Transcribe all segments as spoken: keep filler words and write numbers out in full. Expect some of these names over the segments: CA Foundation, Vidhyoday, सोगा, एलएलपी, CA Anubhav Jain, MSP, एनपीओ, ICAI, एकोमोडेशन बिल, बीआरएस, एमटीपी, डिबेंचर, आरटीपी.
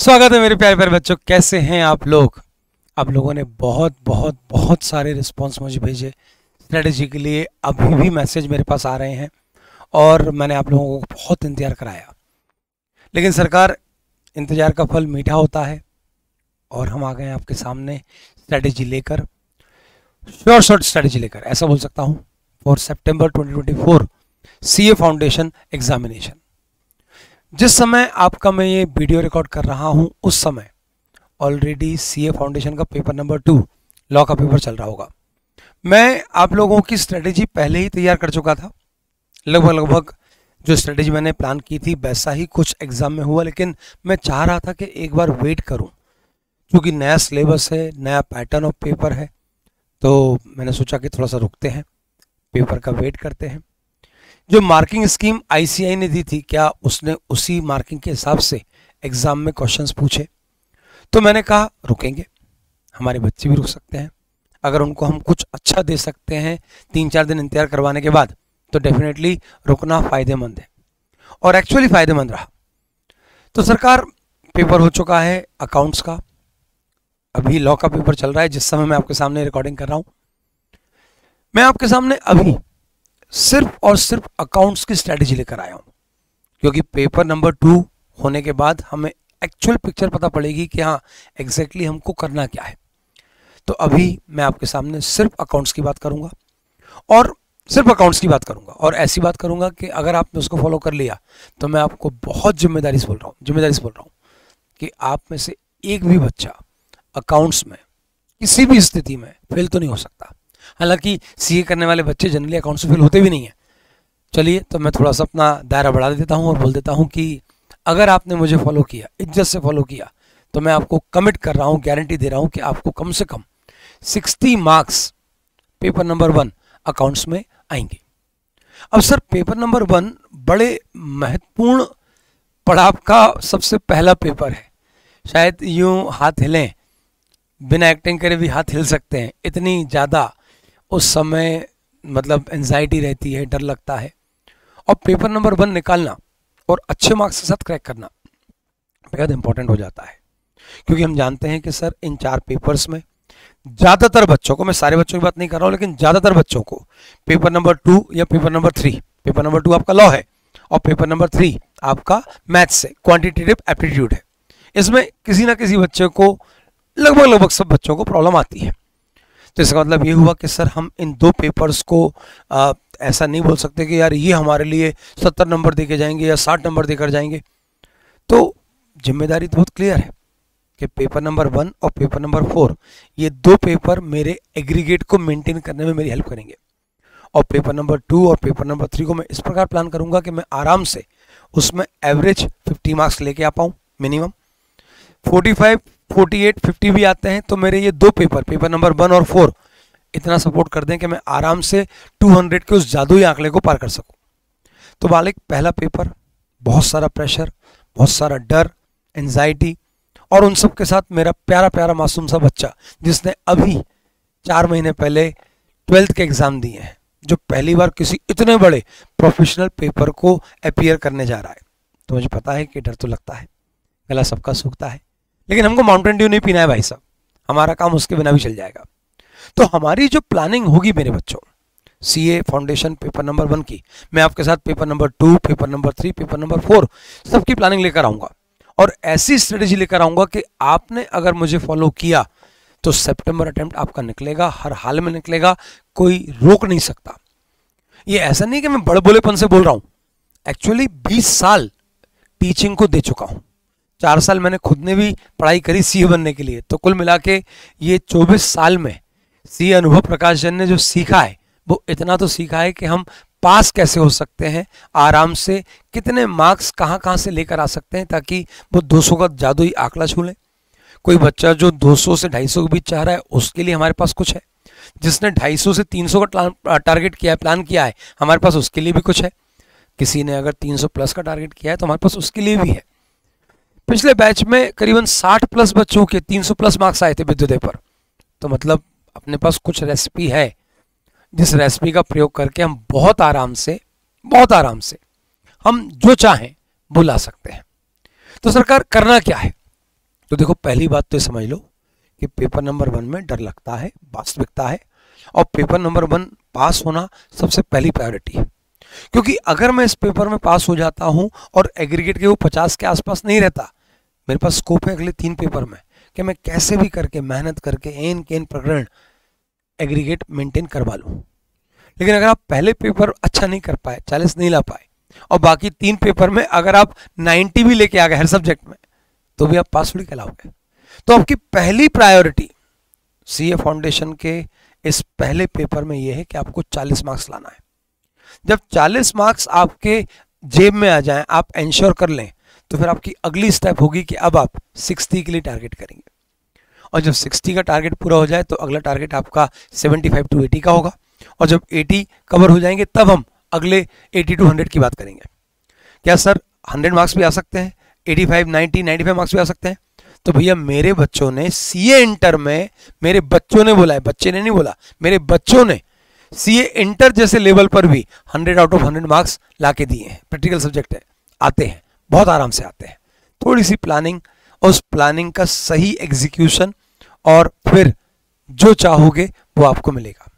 स्वागत है मेरे प्यारे प्यारे बच्चों, कैसे हैं आप लोग। आप लोगों ने बहुत बहुत बहुत सारे रिस्पॉन्स मुझे भेजे स्ट्रेटजी के लिए। अभी भी मैसेज मेरे पास आ रहे हैं और मैंने आप लोगों को बहुत इंतज़ार कराया, लेकिन सरकार इंतज़ार का फल मीठा होता है और हम आ गए हैं आपके सामने स्ट्रेटजी लेकर, शॉर्ट शॉर्ट स्ट्रेटजी लेकर, ऐसा बोल सकता हूँ, for September twenty twenty four C A foundation examination. जिस समय आपका मैं ये वीडियो रिकॉर्ड कर रहा हूँ उस समय ऑलरेडी सीए फाउंडेशन का पेपर नंबर टू लॉ का पेपर चल रहा होगा। मैं आप लोगों की स्ट्रेटजी पहले ही तैयार कर चुका था, लगभग लगभग जो स्ट्रेटजी मैंने प्लान की थी वैसा ही कुछ एग्ज़ाम में हुआ, लेकिन मैं चाह रहा था कि एक बार वेट करूँ क्योंकि नया सिलेबस है, नया पैटर्न ऑफ पेपर है, तो मैंने सोचा कि थोड़ा सा रुकते हैं, पेपर का वेट करते हैं। जो मार्किंग स्कीम आईसीएआई ने दी थी, क्या उसने उसी मार्किंग के हिसाब से एग्ज़ाम में क्वेश्चंस पूछे, तो मैंने कहा रुकेंगे, हमारे बच्चे भी रुक सकते हैं। अगर उनको हम कुछ अच्छा दे सकते हैं तीन चार दिन इंतजार करवाने के बाद, तो डेफिनेटली रुकना फ़ायदेमंद है और एक्चुअली फ़ायदेमंद रहा। तो सरकार पेपर हो चुका है अकाउंट्स का, अभी लॉ का पेपर चल रहा है। जिस समय मैं आपके सामने रिकॉर्डिंग कर रहा हूँ, मैं आपके सामने अभी सिर्फ और सिर्फ अकाउंट्स की स्ट्रैटेजी लेकर आया हूँ, क्योंकि पेपर नंबर टू होने के बाद हमें एक्चुअल पिक्चर पता पड़ेगी कि हाँ एग्जैक्टली हमको करना क्या है। तो अभी मैं आपके सामने सिर्फ अकाउंट्स की बात करूँगा और सिर्फ अकाउंट्स की बात करूँगा और ऐसी बात करूँगा कि अगर आपने उसको फॉलो कर लिया तो मैं आपको बहुत जिम्मेदारी से बोल रहा हूँ जिम्मेदारी से बोल रहा हूँ कि आप में से एक भी बच्चा अकाउंट्स में किसी भी स्थिति में फेल तो नहीं हो सकता। हालांकि सीए करने वाले बच्चे जनरली अकाउंट्स में फेल होते भी नहीं हैं। चलिए, तो मैं थोड़ा सा अपना दायरा बढ़ा देता हूं और बोल देता हूं कि अगर आपने मुझे फॉलो किया, इज्जत से फॉलो किया, तो मैं आपको कमिट कर रहा हूं, गारंटी दे रहा हूं कि आपको कम से कम साठ marks paper number one accounts में आएंगे। अब सर, पेपर नंबर वन बड़े महत्वपूर्ण पड़ाव का सबसे पहला पेपर है। शायद यूँ हाथ हिलें, बिना एक्टिंग करे भी हाथ हिल सकते हैं, इतनी ज़्यादा उस समय मतलब एंजाइटी रहती है, डर लगता है। और पेपर नंबर वन निकालना और अच्छे मार्क्स के साथ क्रैक करना बेहद इंपॉर्टेंट हो जाता है, क्योंकि हम जानते हैं कि सर इन चार पेपर्स में ज़्यादातर बच्चों को, मैं सारे बच्चों की बात नहीं कर रहा हूँ, लेकिन ज़्यादातर बच्चों को पेपर नंबर टू या paper number three, paper number two आपका लॉ है और पेपर नंबर थ्री आपका मैथ्स है, क्वान्टिटेटिव एप्टीट्यूड है, इसमें किसी ना किसी बच्चे को, लगभग लगभग सब बच्चों को प्रॉब्लम आती है। तो इसका मतलब ये हुआ कि सर हम इन दो पेपर्स को आ, ऐसा नहीं बोल सकते कि यार ये हमारे लिए सत्तर नंबर देके जाएंगे या साठ नंबर देकर जाएंगे। तो जिम्मेदारी तो बहुत क्लियर है कि पेपर नंबर वन और पेपर नंबर फोर, ये दो पेपर मेरे एग्रीगेट को मेंटेन करने में मेरी हेल्प करेंगे। और पेपर नंबर टू और पेपर नंबर थ्री को मैं इस प्रकार प्लान करूँगा कि मैं आराम से उसमें एवरेज फिफ्टी मार्क्स लेके आ पाऊँ, मिनिमम फोर्टी फाइव अड़तालीस, पचास भी आते हैं तो मेरे ये दो पेपर, पेपर नंबर वन और फोर, इतना सपोर्ट कर दें कि मैं आराम से दो सौ के उस जादुई आंकड़े को पार कर सकूं। तो बालिक, पहला पेपर बहुत सारा प्रेशर, बहुत सारा डर, एंजाइटी, और उन सब के साथ मेरा प्यारा प्यारा मासूम सा बच्चा जिसने अभी चार महीने पहले ट्वेल्थ के एग्ज़ाम दिए हैं, जो पहली बार किसी इतने बड़े प्रोफेशनल पेपर को अपियर करने जा रहा है। तो मुझे पता है कि डर तो लगता है, गला सबका सूखता है, लेकिन हमको माउंटेन ड्यू नहीं पीना है भाई साहब, हमारा काम उसके बिना भी चल जाएगा। तो हमारी जो प्लानिंग होगी मेरे बच्चों, CA foundation paper number one की, मैं आपके साथ paper number two, paper number three, paper number four सबकी प्लानिंग लेकर आऊँगा और ऐसी स्ट्रेटेजी लेकर आऊँगा कि आपने अगर मुझे फॉलो किया तो सेप्टेम्बर अटैम्प्ट आपका निकलेगा, हर हाल में निकलेगा, कोई रोक नहीं सकता। ये ऐसा नहीं कि मैं बड़बोलेपन से बोल रहा हूँ, एक्चुअली बीस साल टीचिंग को दे चुका हूँ, चार साल मैंने खुद ने भी पढ़ाई करी सीए बनने के लिए, तो कुल मिला के ये चौबीस साल में सीए अनुभव प्रकाश जैन ने जो सीखा है वो इतना तो सीखा है कि हम पास कैसे हो सकते हैं, आराम से कितने मार्क्स कहां कहां से लेकर आ सकते हैं ताकि वो दो सौ का जादुई आंकड़ा छू लें। कोई बच्चा जो दो सौ से ढाई सौ के बीच चाह रहा है उसके लिए हमारे पास कुछ है, जिसने ढाई सौ से तीन सौ का टारगेट किया है, प्लान किया है, हमारे पास उसके लिए भी कुछ है। किसी ने अगर तीन सौ प्लस का टारगेट किया है तो हमारे पास उसके लिए भी है। पिछले बैच में करीबन साठ प्लस बच्चों के तीन सौ प्लस मार्क्स आए थे विद्योदय पर, तो मतलब अपने पास कुछ रेसिपी है जिस रेसिपी का प्रयोग करके हम बहुत आराम से बहुत आराम से हम जो चाहें वो ला सकते हैं। तो सरकार करना क्या है, तो देखो पहली बात तो समझ लो कि पेपर नंबर वन में डर लगता है, वास्तविकता है, और पेपर नंबर वन पास होना सबसे पहली प्रायोरिटी है। क्योंकि अगर मैं इस पेपर में पास हो जाता हूं और एग्रीगेट के वो पचास के आसपास नहीं रहता, मेरे पास स्कोप है अगले तीन पेपर में कि मैं कैसे भी करके मेहनत करके एन केन प्रकरण एग्रीगेट मेंटेन करवा लूं। लेकिन अगर आप पहले पेपर अच्छा नहीं कर पाए, चालीस नहीं ला पाए, और बाकी तीन पेपर में अगर आप नब्बे भी लेके आ गए हर सब्जेक्ट में, तो भी आप पास थोड़ी कहलाओगे। तो आपकी पहली प्रायोरिटी सीए फाउंडेशन के इस पहले पेपर में यह है कि आपको चालीस मार्क्स लाना है। जब चालीस मार्क्स आपके जेब में आ जाएं, आप एंश्योर कर लें, तो फिर आपकी अगली स्टेप होगी कि अब आप साठ के लिए टारगेट करेंगे। और जब साठ का टारगेट पूरा हो जाए तो अगला टारगेट आपका पचहत्तर टू अस्सी का होगा, और जब अस्सी कवर हो जाएंगे तब हम अगले अस्सी टू सौ की बात करेंगे। क्या सर सौ मार्क्स भी आ सकते हैं, पचासी, नब्बे, पचानवे मार्क्स भी आ सकते हैं? तो भैया मेरे बच्चों ने सीए इंटर में, मेरे बच्चों ने बोला है, बच्चे ने नहीं बोला, मेरे बच्चों ने सीए इंटर जैसे लेवल पर भी सौ आउट ऑफ सौ मार्क्स ला के दिए हैं। प्रैक्टिकल सब्जेक्ट है, आते हैं, बहुत आराम से आते हैं। थोड़ी सी प्लानिंग, उस प्लानिंग का सही एग्जीक्यूशन, और फिर जो चाहोगे वो आपको मिलेगा।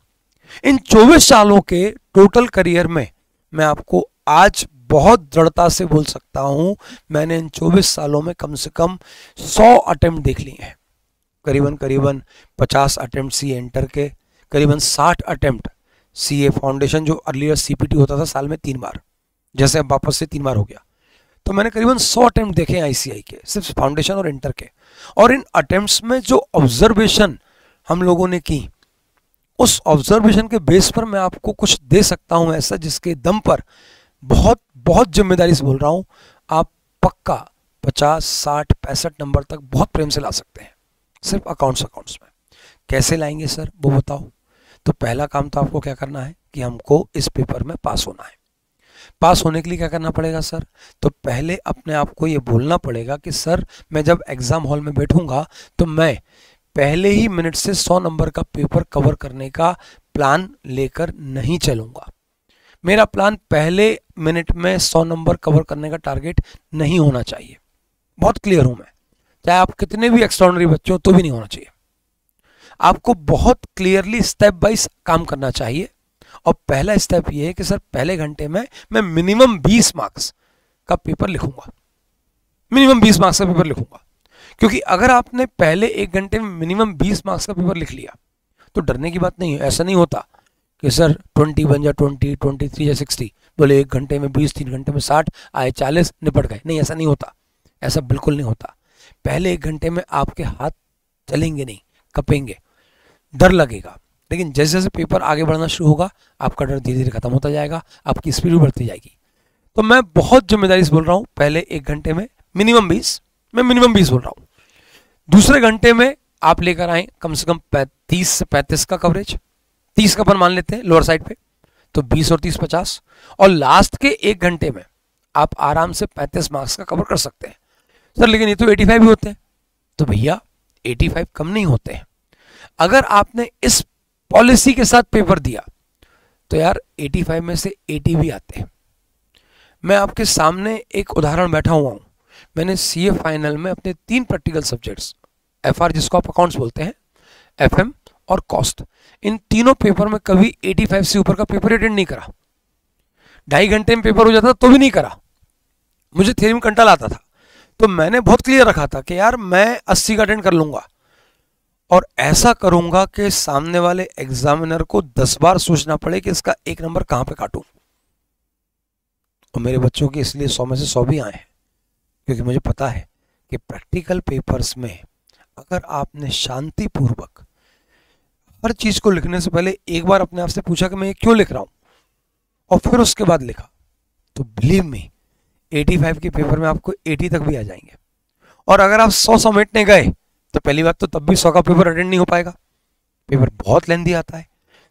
इन चौबीस सालों के टोटल करियर में मैं आपको आज बहुत दृढ़ता से बोल सकता हूं, मैंने इन चौबीस सालों में कम से कम सौ अटेम्प्ट देख लिए हैं। करीबन करीबन पचास अटेम्प्ट सीए इंटर के, करीबन साठ अटेम्प्ट सीए फाउंडेशन जो अर्लियर सीपीटी होता था साल में तीन बार, जैसे अब वापस से तीन बार हो गया। तो मैंने करीबन सौ अटेम्प्ट देखे हैं आईसीआई के, सिर्फ फाउंडेशन और इंटर के। और इन अटेम्प्ट्स में जो ऑब्जर्वेशन हम लोगों ने की, उस ऑब्जर्वेशन के बेस पर मैं आपको कुछ दे सकता हूं ऐसा जिसके दम पर, बहुत बहुत जिम्मेदारी से बोल रहा हूं, आप पक्का पचास, साठ, पैंसठ नंबर तक बहुत प्रेम से ला सकते हैं, सिर्फ अकाउंट्स अकाउंट्स में। कैसे लाएंगे सर वो बताओ? तो पहला काम तो आपको क्या करना है कि हमको इस पेपर में पास होना है। पास होने के लिए क्या करना पड़ेगा सर? तो पहले अपने आप को ये बोलना पड़ेगा कि सर मैं जब एग्जाम हॉल में बैठूंगा तो मैं पहले ही मिनट से सौ नंबर का पेपर कवर करने का प्लान लेकर नहीं चलूंगा। मेरा प्लान पहले मिनट में सौ नंबर कवर करने का टारगेट नहीं होना चाहिए। बहुत क्लियर हूं मैं, चाहे आप कितने भी एक्स्ट्राऑर्डिनरी बच्चे हो तो भी नहीं होना चाहिए। आपको बहुत क्लियरली स्टेप बाय काम करना चाहिए। और पहला स्टेप ये है कि सर पहले घंटे में मैं मिनिमम बीस मार्क्स का पेपर लिखूंगा, मिनिमम बीस मार्क्स का पेपर लिखूंगा। क्योंकि अगर आपने पहले एक घंटे में मिनिमम बीस मार्क्स का पेपर लिख लिया तो डरने की बात नहीं है। ऐसा नहीं होता कि सर ट्वेंटी बन जा ट्वेंटी, ट्वेंटी थ्री या सिक्सटी, बोले एक घंटे में बीस, तीन घंटे में साठ, आए चालीस, निपट गए। नहीं, ऐसा नहीं होता, ऐसा बिल्कुल नहीं होता। पहले एक घंटे में आपके हाथ चलेंगे नहीं, कपेंगे, डर लगेगा। लेकिन जैसे जैसे पेपर आगे बढ़ना शुरू होगा आपका डर धीरे धीरे खत्म होता जाएगा, आपकी स्पीड बढ़ती जाएगी। तो मैं बहुत जिम्मेदारी से बोल रहा हूँ, पहले एक घंटे में मिनिमम बीस, मैं मिनिमम बीस बोल रहा हूँ। दूसरे घंटे में आप लेकर आए कम से कम तीस से पैंतीस का कवरेज, तीस का अपन मान लेते हैं लोअर साइड पे, तो बीस और तीस पचास, और लास्ट के एक घंटे में आप आराम से पैंतीस मार्क्स का कवर कर सकते हैं। सर लेकिन ये तो एटी फाइव ही होते हैं। तो भैया एटी फाइव कम नहीं होते हैं। अगर आपने इस पॉलिसी के साथ पेपर दिया तो यार पचासी में से अस्सी भी आते हैं। मैं आपके सामने एक उदाहरण बैठा हुआ हूँ। मैंने सीए फाइनल में अपने तीन प्रैक्टिकल सब्जेक्ट्स, एफआर जिसको आप अकाउंट्स बोलते हैं, एफएम और कॉस्ट, इन तीनों पेपर में कभी पचासी से ऊपर का पेपर अटेंड नहीं करा। ढाई घंटे में पेपर हो जाता तो भी नहीं करा, मुझे थ्योरी में कंटाल आता था। तो मैंने बहुत क्लियर रखा था कि यार मैं अस्सी का अटेंड कर लूँगा, और ऐसा करूंगा कि सामने वाले एग्जामिनर को दस बार सोचना पड़े कि इसका एक नंबर कहां पे काटूं। और मेरे बच्चों के इसलिए सौ में से सौ भी आए हैं, क्योंकि मुझे पता है कि प्रैक्टिकल पेपर्स में अगर आपने शांतिपूर्वक हर चीज को लिखने से पहले एक बार अपने आप से पूछा कि मैं ये क्यों लिख रहा हूं, और फिर उसके बाद लिखा, तो बिलीव मी पचासी के पेपर में आपको अस्सी तक भी आ जाएंगे। और अगर आप सौ समेटने गए तो पहली बात तो तब भी सौ का पेपर अटेंड नहीं हो पाएगा, पेपर बहुत लेंदी आता है।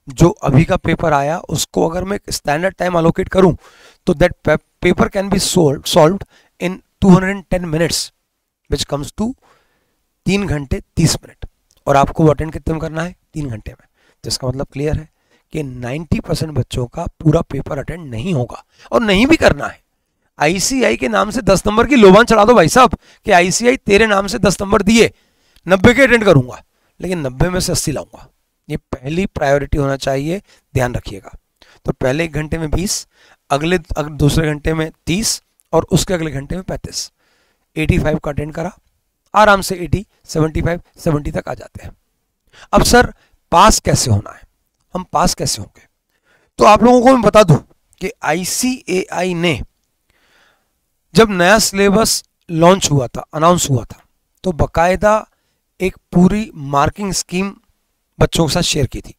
जो अभी का पेपर आया उसको अगर मैं स्टैंडर्ड टाइम अलोकेट करूं तो that paper can be solved in two hundred ten minutes which comes to तीन घंटे तीस मिनट, और आपको वो अटेंड कितने में करना है? तीन घंटे में। तो इसका मतलब क्लियर है कि नाइन्टी परसेंट बच्चों का पूरा पेपर अटेंड नहीं होगा, और नहीं भी करना है। आईसीआई के नाम से दस नंबर की लोबान चढ़ा दो भाई साहब कि आईसीआई तेरे नाम से दस नंबर दिए, नब्बे के अटेंड करूंगा, लेकिन नब्बे में से अस्सी लाऊंगा। ये पहली प्रायोरिटी होना चाहिए, ध्यान रखिएगा। तो पहले एक घंटे में बीस, अगले दूसरे घंटे में तीस और उसके अगले घंटे में पैंतीस। पचासी का अटेंड करा, आराम से अस्सी, पचहत्तर, सत्तर तक आ जाते हैं। अब सर पास कैसे होना है, हम पास कैसे होंगे? तो आप लोगों को मैं बता दूं कि आईसीएआई ने जब नया सिलेबस लॉन्च हुआ था, अनाउंस हुआ था, तो बकायदा एक पूरी मार्किंग स्कीम बच्चों के साथ शेयर की थी।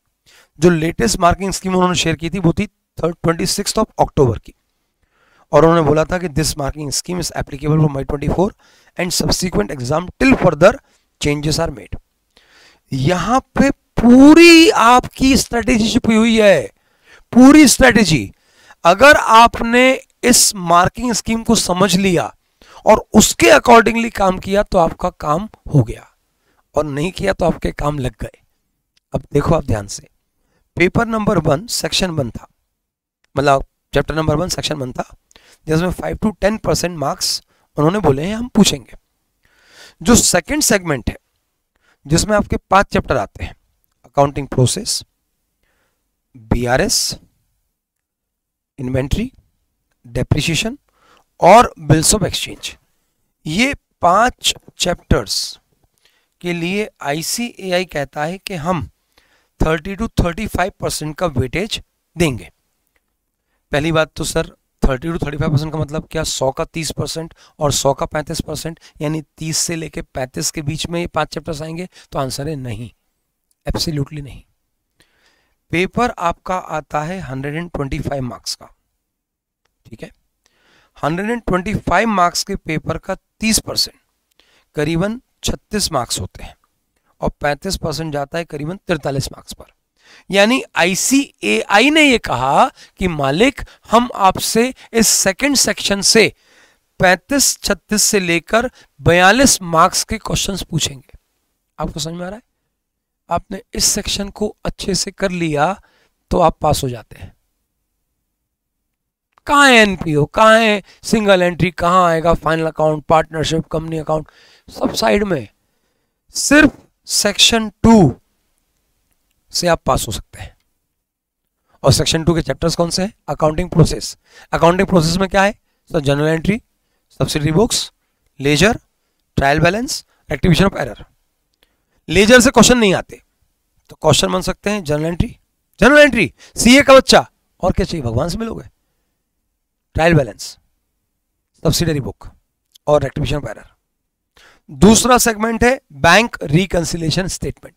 जो लेटेस्ट मार्किंग स्कीम उन्होंने शेयर की थी वो थी ट्वेंटी सिक्स ऑफ अक्टूबर की, और उन्होंने बोला था कि this marking scheme is applicable for May twenty four and subsequent exam till further changes are made. यहाँ पे पूरी आपकी स्ट्रेटेजी छुपी हुई है, पूरी स्ट्रेटेजी। अगर आपने इस मार्किंग स्कीम को समझ लिया और उसके अकॉर्डिंगली काम किया तो आपका काम हो गया, और नहीं किया तो आपके काम लग गए। अब देखो आप ध्यान से, paper number one section one था, मतलब chapter number one section one था, जिसमें five to ten percent marks उन्होंने बोले हैं हम पूछेंगे। जो सेकंड सेगमेंट है जिसमें आपके पांच चैप्टर आते हैं, accounting process, बीआरएस, inventory, depreciation और बिल्स ऑफ एक्सचेंज, ये पांच चैप्टर्स के लिए आईसीएआई कहता है कि हम thirty to thirty five percent का वेटेज देंगे। पहली बात तो sir thirty to thirty five percent का मतलब क्या? सौ का तीस परसेंट और सौ का पैंतीस परसेंट, यानी तीस से लेके पैंतीस के बीच में ये पांच चैप्टर्स आएंगे? तो आंसर है नहीं, एब्सोल्युटली नहीं। पेपर आपका आता है hundred and twenty five marks का, ठीक है। Hundred and twenty five marks के पेपर का तीस परसेंट करीबन छत्तीस मार्क्स होते हैं और पैंतीस परसेंट जाता है करीबन तिरतालीस मार्क्स पर। यानी आईसीएआई ने यह कहा कि मालिक, हम आपसे इस सेकंड सेक्शन से पैंतीस, छत्तीस से लेकर बयालीस मार्क्स के क्वेश्चंस पूछेंगे। आपको समझ में आ रहा है? आपने इस सेक्शन को अच्छे से कर लिया तो आप पास हो जाते हैं। कहाँ है एनपीओ, कहाँ है सिंगल एंट्री, कहाँ आएगा final account, partnership, company account, सब साइड में। सिर्फ सेक्शन टू से आप पास हो सकते हैं। और सेक्शन टू के चैप्टर्स कौन से हैं? Accounting process. अकाउंटिंग प्रोसेस में क्या है sir? General entry, subsidiary books, ledger, trial balance, rectification of error. Ledger से क्वेश्चन नहीं आते, तो क्वेश्चन बन सकते हैं journal entry, journal entry CA का बच्चा और क्या चाहिए, भगवान से मिलोगे। ट्रायल बैलेंस, सब्सिडरी बुक और रेक्टिफिकेशन ऑफ एरर। दूसरा सेगमेंट है बैंक रिकंसिलिएशन स्टेटमेंट,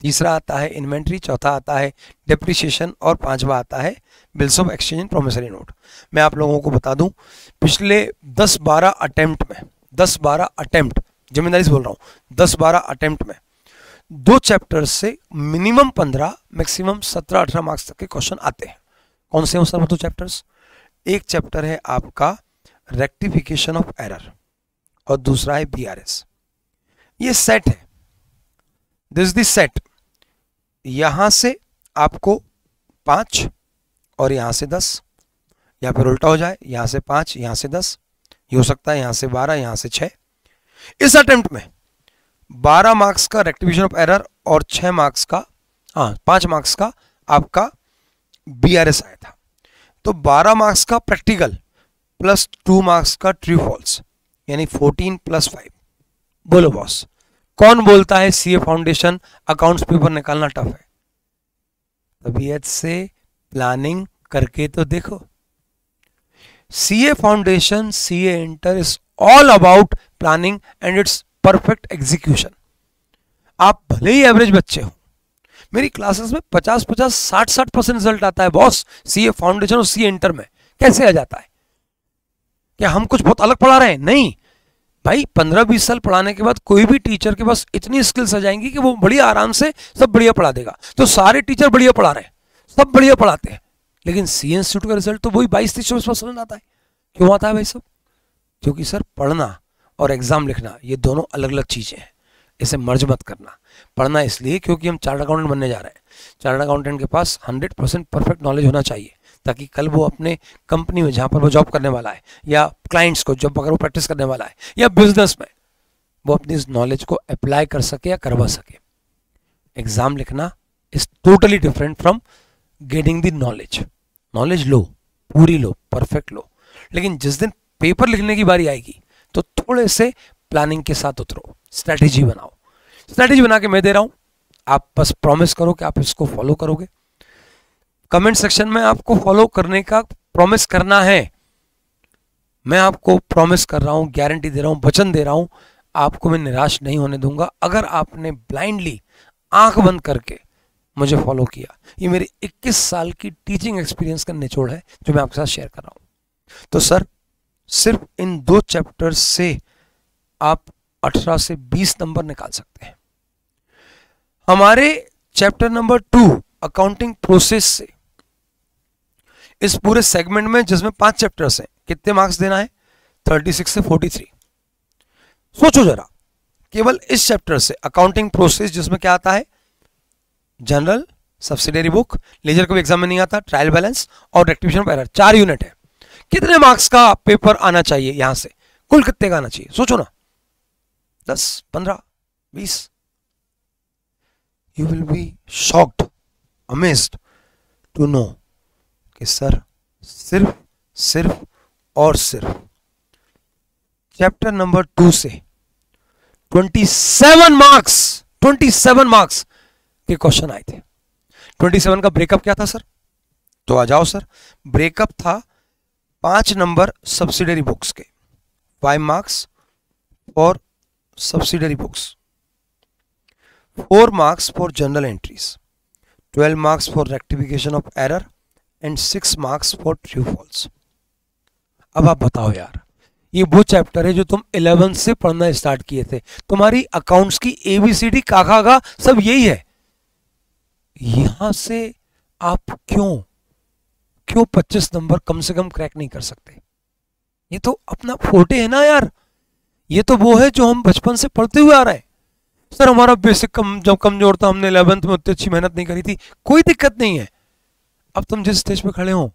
तीसरा आता है इन्वेंट्री, चौथा आता है डेप्रिसिएशन और पांचवा आता है bills of exchange and promissory note. मैं आप लोगों को बता दूं, पिछले दस बारह अटेम्प्ट में, दस बारह अटेम्प्ट, जिम्मेदारी से बोल रहा हूं, दस बारह अटेम्प्ट में दो चैप्टर से मिनिमम पंद्रह, मैक्सिमम सत्रह अठारह मार्क्स तक के क्वेश्चन आते हैं। कौन से हैं सर वो दो चैप्टर्स? एक चैप्टर है आपका रेक्टिफिकेशन ऑफ एरर और दूसरा है बीआरएस। ये सेट है, दिस द सेट। यहां से आपको पांच और यहां से दस, या फिर उल्टा हो जाए, यहां से पांच यहां से दस, ये हो सकता है यहां से बारह यहां से छह। इस अटेम्प्ट में बारह मार्क्स का रेक्टिफिकेशन ऑफ एरर और छह मार्क्स का, हाँ पांच मार्क्स का आपका बीआरएस आया था। तो बारह मार्क्स का प्रैक्टिकल प्लस टू मार्क्स का ट्रू फॉल्स, यानी फोर्टीन प्लस फाइव। बोलो बॉस, कौन बोलता है सीए फाउंडेशन अकाउंट्स पेपर निकालना टफ है? तबीयत से प्लानिंग करके तो देखो। CA foundation, CA inter is all about planning and it's perfect execution. आप भले ही एवरेज बच्चे हो, मेरी क्लासेस में पचास पचास साठ साठ परसेंट रिजल्ट आता है बॉस, सीए फाउंडेशन और सीए इंटर में। कैसे आ जाता है? क्या हम कुछ बहुत अलग पढ़ा रहे हैं? नहीं भाई, पंद्रह बीस साल पढ़ाने के बाद कोई भी टीचर के पास इतनी स्किल्स आ जाएंगी कि वो बढ़िया आराम से सब बढ़िया पढ़ा देगा। तो सारे टीचर बढ़िया पढ़ा रहे हैं, सब बढ़िया पढ़ाते हैं, लेकिन सीए इंस्टीट्यूट का रिजल्ट तो वही बाईस तीस चौबीस परसेंट आता है। क्यों आता है भाई साहब? क्योंकि सर पढ़ना और एग्जाम लिखना ये दोनों अलग अलग चीजें हैं, इसे मर्ज मत करना। पढ़ना इसलिए क्योंकि हम चार्टर्ड अकाउंटेंट बनने जा रहे हैं, चार्टर्ड अकाउंटेंट के पास हंड्रेड परसेंट परफेक्ट नॉलेज होना चाहिए, ताकि कल वो अपने कंपनी में जहाँ पर वो जॉब करने वाला है या क्लाइंट्स को जब अगर वो प्रैक्टिस करने वाला है या बिजनेस में वो अपनी इस नॉलेज को अप्लाई कर सके या करवा सके। एग्जाम लिखना is totally different from getting the knowledge. Knowledge लो, पूरी लो, परफेक्ट लो, लेकिन जिस दिन पेपर लिखने की बारी आएगी तो थोड़े से प्लानिंग के साथ उतरो, स्ट्रैटेजी बनाओ। स्ट्रैटेजी बना के मैं दे रहा हूँ, आप बस प्रॉमिस करो कि आप इसको फॉलो करोगे। कमेंट सेक्शन में आपको फॉलो करने का प्रॉमिस करना है। मैं आपको प्रॉमिस कर रहा हूँ, गारंटी दे रहा हूँ, वचन दे रहा हूँ, आपको मैं निराश नहीं होने दूंगा अगर आपने ब्लाइंडली आंख बंद करके मुझे फॉलो किया। ये मेरे इक्कीस साल की टीचिंग एक्सपीरियंस का निचोड़ है जो मैं आपके साथ शेयर कर रहा हूँ। तो सर सिर्फ इन दो चैप्टर से आप अठारह से बीस नंबर निकाल सकते हैं। हमारे chapter number two accounting process से, इस पूरे सेगमेंट में जिसमें पांच चैप्टर्स हैं, कितने मार्क्स देना है? छत्तीस से तैंतालीस। सोचो जरा, केवल इस चैप्टर से अकाउंटिंग प्रोसेस जिसमें क्या आता है? जनरल, सब्सिडियरी बुक, लेजर को भी एग्जाम में नहीं आता, ट्रायल बैलेंस और रेक्टिफिकेशन ऑफ एरर, चार यूनिट है। कितने मार्क्स का पेपर आना चाहिए? यहां से कुल कितने का आना चाहिए? सोचो ना, दस पंद्रह बीस। You will be shocked, amazed to know कि सर सिर्फ सिर्फ और सिर्फ चैप्टर नंबर टू से सत्ताईस मार्क्स सत्ताईस मार्क्स के क्वेश्चन आए थे। सत्ताईस का ब्रेकअप क्या था सर? तो आ जाओ सर, ब्रेकअप था पांच नंबर सब्सिडरी बुक्स के, five marks for subsidiary books, four marks for general entries, twelve marks for rectification of error and six marks for true false. अब आप बताओ यार, ये वो चैप्टर है जो तुम इलेवेंथ से पढ़ना स्टार्ट किए थे। तुम्हारी अकाउंट्स की एबीसीडी काका का सब यही है। यहां से आप क्यों क्यों पच्चीस नंबर कम से कम क्रैक नहीं कर सकते? ये तो अपना फोटे है ना यार, ये तो वो है जो हम बचपन से पढ़ते हुए आ रहे हैं। सर हमारा बेसिक कम जब कमजोर था, हमने इलेवेंथ में उतनी अच्छी मेहनत नहीं करी थी, कोई दिक्कत नहीं है। अब तुम जिस स्टेज पे खड़े हो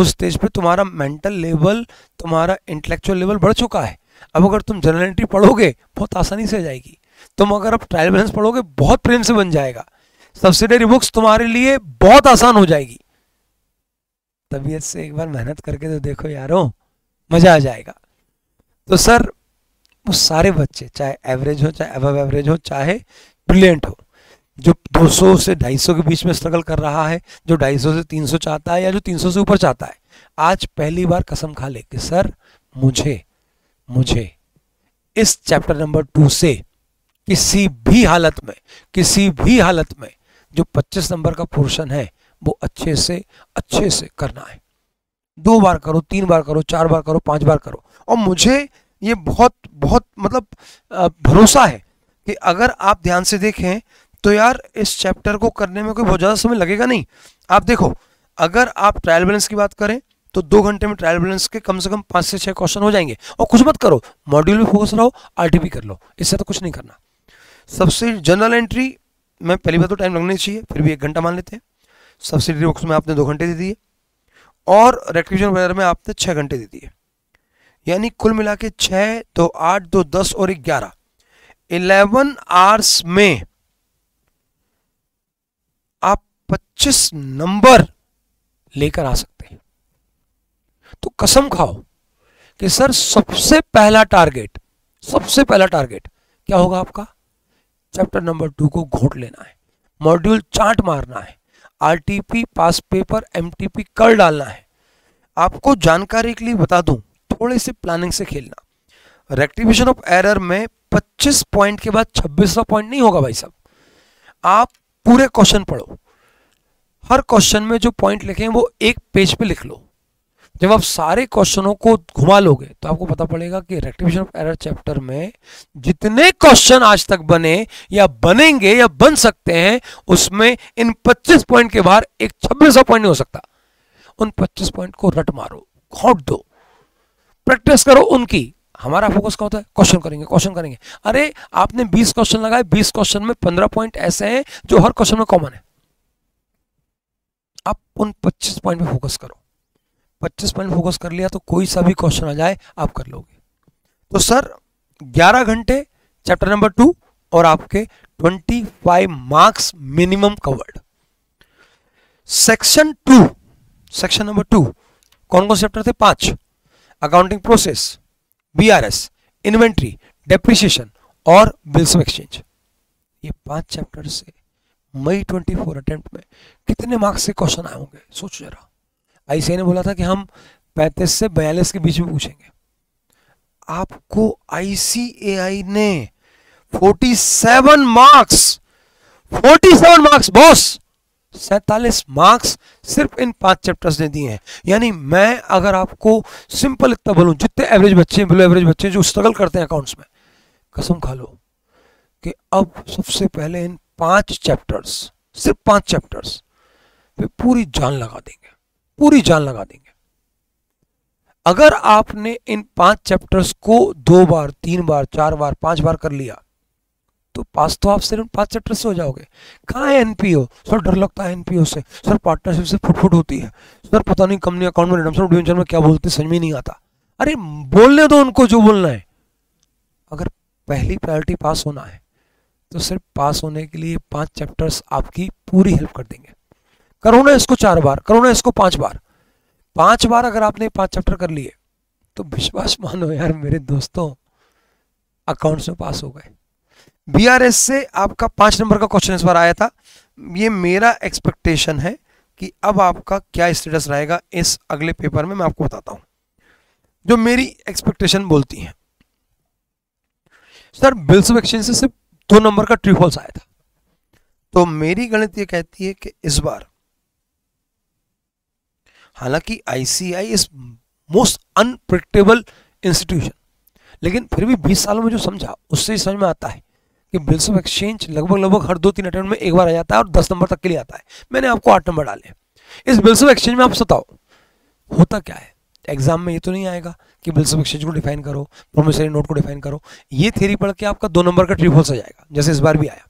उस स्टेज पे तुम्हारा मेंटल लेवल, तुम्हारा इंटेलेक्चुअल लेवल बढ़ चुका है। अब अगर तुम जनरल एंट्री पढ़ोगे बहुत आसानी से जाएगी, तुम अगर अब ट्रायल बैलेंस पढ़ोगे बहुत प्रेम से बन जाएगा, सब्सिडरी बुक्स तुम्हारे लिए बहुत आसान हो जाएगी। तबीयत से एक बार मेहनत करके तो देखो यारो, मजा आ जाएगा। तो सर वो सारे बच्चे चाहे एवरेज हो, चाहे अबव एवरेज हो, चाहे ब्रिलियंट हो, जो दो सौ से ढाई सौ के बीच में स्ट्रगल कर रहा है, जो दो सौ पचास से तीन सौ चाहता है या जो तीन सौ से ऊपर चाहता है, आज पहली बार कसम खा ले कि सर मुझे मुझे इस चैप्टर नंबर टू से किसी भी हालत में किसी भी हालत में जो पच्चीस नंबर का पोर्शन है वो अच्छे से अच्छे से करना है। दो बार करो, तीन बार करो, चार बार करो, पांच बार करो, और मुझे ये बहुत बहुत मतलब भरोसा है कि अगर आप ध्यान से देखें तो यार इस चैप्टर को करने में कोई बहुत ज़्यादा समय लगेगा नहीं। आप देखो, अगर आप ट्रायल बैलेंस की बात करें तो दो घंटे में ट्रायल बैलेंस के कम से कम पाँच से छः क्वेश्चन हो जाएंगे। और कुछ मत करो, मॉड्यूल में फोकस रहो, आरटीपी कर लो, इससे तो कुछ नहीं करना। सबसे जनरल एंट्री में पहली बार तो टाइम लगना चाहिए, फिर भी एक घंटा मान लेते हैं। सब्सिडरी बुक्स में आपने दो घंटे दे दिए और रेक्टिफिकेशन वगैरह में आपने छः घंटे दे दिए, यानी कुल मिला के छः, दो आठ, दो दस और ग्यारह, इलेवन आवर्स में आप पच्चीस नंबर लेकर आ सकते हैं। तो कसम खाओ कि सर सबसे पहला टारगेट सबसे पहला टारगेट क्या होगा आपका? चैप्टर नंबर टू को घोट लेना है, मॉड्यूल चार्ट मारना है, आरटीपी, पास पेपर, एमटीपी कर डालना है। आपको जानकारी के लिए बता दूं, थोड़े से प्लानिंग से खेलना। रेक्टिफिकेशन ऑफ एरर में पच्चीस पॉइंट के बाद छब्बीसवां पॉइंट नहीं होगा भाई साहब। आप पूरे क्वेश्चन पढ़ो, हर क्वेश्चन में जो पॉइंट लिखे हैं वो एक पेज पे लिख लो। जब आप सारे क्वेश्चनों को घुमा लोगे तो आपको पता पड़ेगा कि रेक्टिफिकेशन ऑफ एरर चैप्टर में जितने क्वेश्चन आज तक बने या बनेंगे या बन सकते हैं उसमें इन पच्चीस पॉइंट के बाहर एक छब्बीसवां पॉइंट नहीं हो सकता। उन पच्चीस पॉइंट को रट मारो, घोंट दो, प्रैक्टिस करो उनकी। हमारा फोकस क्या होता है? क्वेश्चन करेंगे, क्वेश्चन करेंगे। अरे आपने बीस क्वेश्चन लगाए, बीस क्वेश्चन में पंद्रह पॉइंट ऐसे हैं जो हर क्वेश्चन में कॉमन है। आप उन पच्चीस पॉइंट पे फोकस करो, पच्चीस पॉइंट फोकस कर लिया तो कोई सा भी क्वेश्चन आ जाए आप कर लोगे। तो सर ग्यारह घंटे चैप्टर नंबर टू और आपके पच्चीस marks minimum covered. Section two, section number two कौन कौन से चैप्टर थे? पांच, accounting process, बीआरएस, inventory, depreciation और बिल्स ऑफ एक्सचेंज। ये पांच चैप्टर से मई चौबीस अटेम्प्ट में कितने मार्क्स के क्वेश्चन आए होंगे सोचो जरा। आईसीएआई ने बोला था कि हम पैंतीस से बयालीस के बीच में पूछेंगे, आपको आईसीएआई ने सैंतालीस मार्क्स, सैंतालीस मार्क्स बॉस, सैंतालीस मार्क्स सिर्फ इन पांच चैप्टर्स ने दिए हैं। यानी मैं अगर आपको सिंपल इतना बोलूं, जितने एवरेज बच्चे बिलो एवरेज बच्चे जो स्ट्रगल करते हैं अकाउंट्स में, कसम खा लो कि अब सबसे पहले इन पांच चैप्टर्स, सिर्फ पांच चैप्टर्स पे पूरी जान लगा देंगे, पूरी जान लगा देंगे। अगर आपने इन पांच चैप्टर्स को दो बार, तीन बार, चार बार, पांच बार कर लिया तो पास तो आप सिर्फ पांच चैप्टर से हो जाओगे। कहाँ है एनपीओ? सर डर लगता है एनपीओ से, सर पार्टनरशिप से फुटफुट होती है, सर पता नहीं कंपनी अकाउंट में रिडम्पशन डिवेंचर में क्या बोलते समझ में नहीं आता। अरे बोलने दो उनको जो बोलना है। अगर पहली प्रायोरिटी पास होना है तो सिर्फ पास होने के लिए पांच चैप्टर्स आपकी पूरी हेल्प कर देंगे। करो ना इसको चार बार, करो ना इसको पांच बार, पांच बार अगर आपने पांच चैप्टर कर लिए तो विश्वास मानो यार मेरे दोस्तों अकाउंट्स में पास हो गए। बीआरएस से आपका पांच नंबर का क्वेश्चन इस बार आया था। ये मेरा एक्सपेक्टेशन है कि अब आपका क्या स्टेटस रहेगा इस अगले पेपर में मैं आपको बताता हूं जो मेरी एक्सपेक्टेशन बोलती है। सर बिल्स ऑफ एक्सचेंज से सिर्फ दो नंबर का ट्रू फॉल्स आया था, तो मेरी गणित ये कहती है कि इस बार हालांकि ICAI is most unpredictable institution, लेकिन फिर भी बीस सालों में जो समझा उससे समझ में आता है कि बिल्स ऑफ एक्सचेंज लगभग लगभग हर दो तीन अटेम्प्ट में एक बार आ जाता है और दस नंबर तक के लिए आता है। मैंने आपको आठ नंबर डाले। इस बिल्स ऑफ एक्सचेंज में आप बताओ होता क्या है। एग्जाम में ये तो नहीं आएगा कि बिल्स ऑफ एक्सचेंज को डिफाइन करो, प्रोमिसरी नोट को डिफाइन करो, ये थ्योरी पढ़ के आपका दो नंबर का ट्रू फॉल्स आ जाएगा जैसे इस बार भी आया।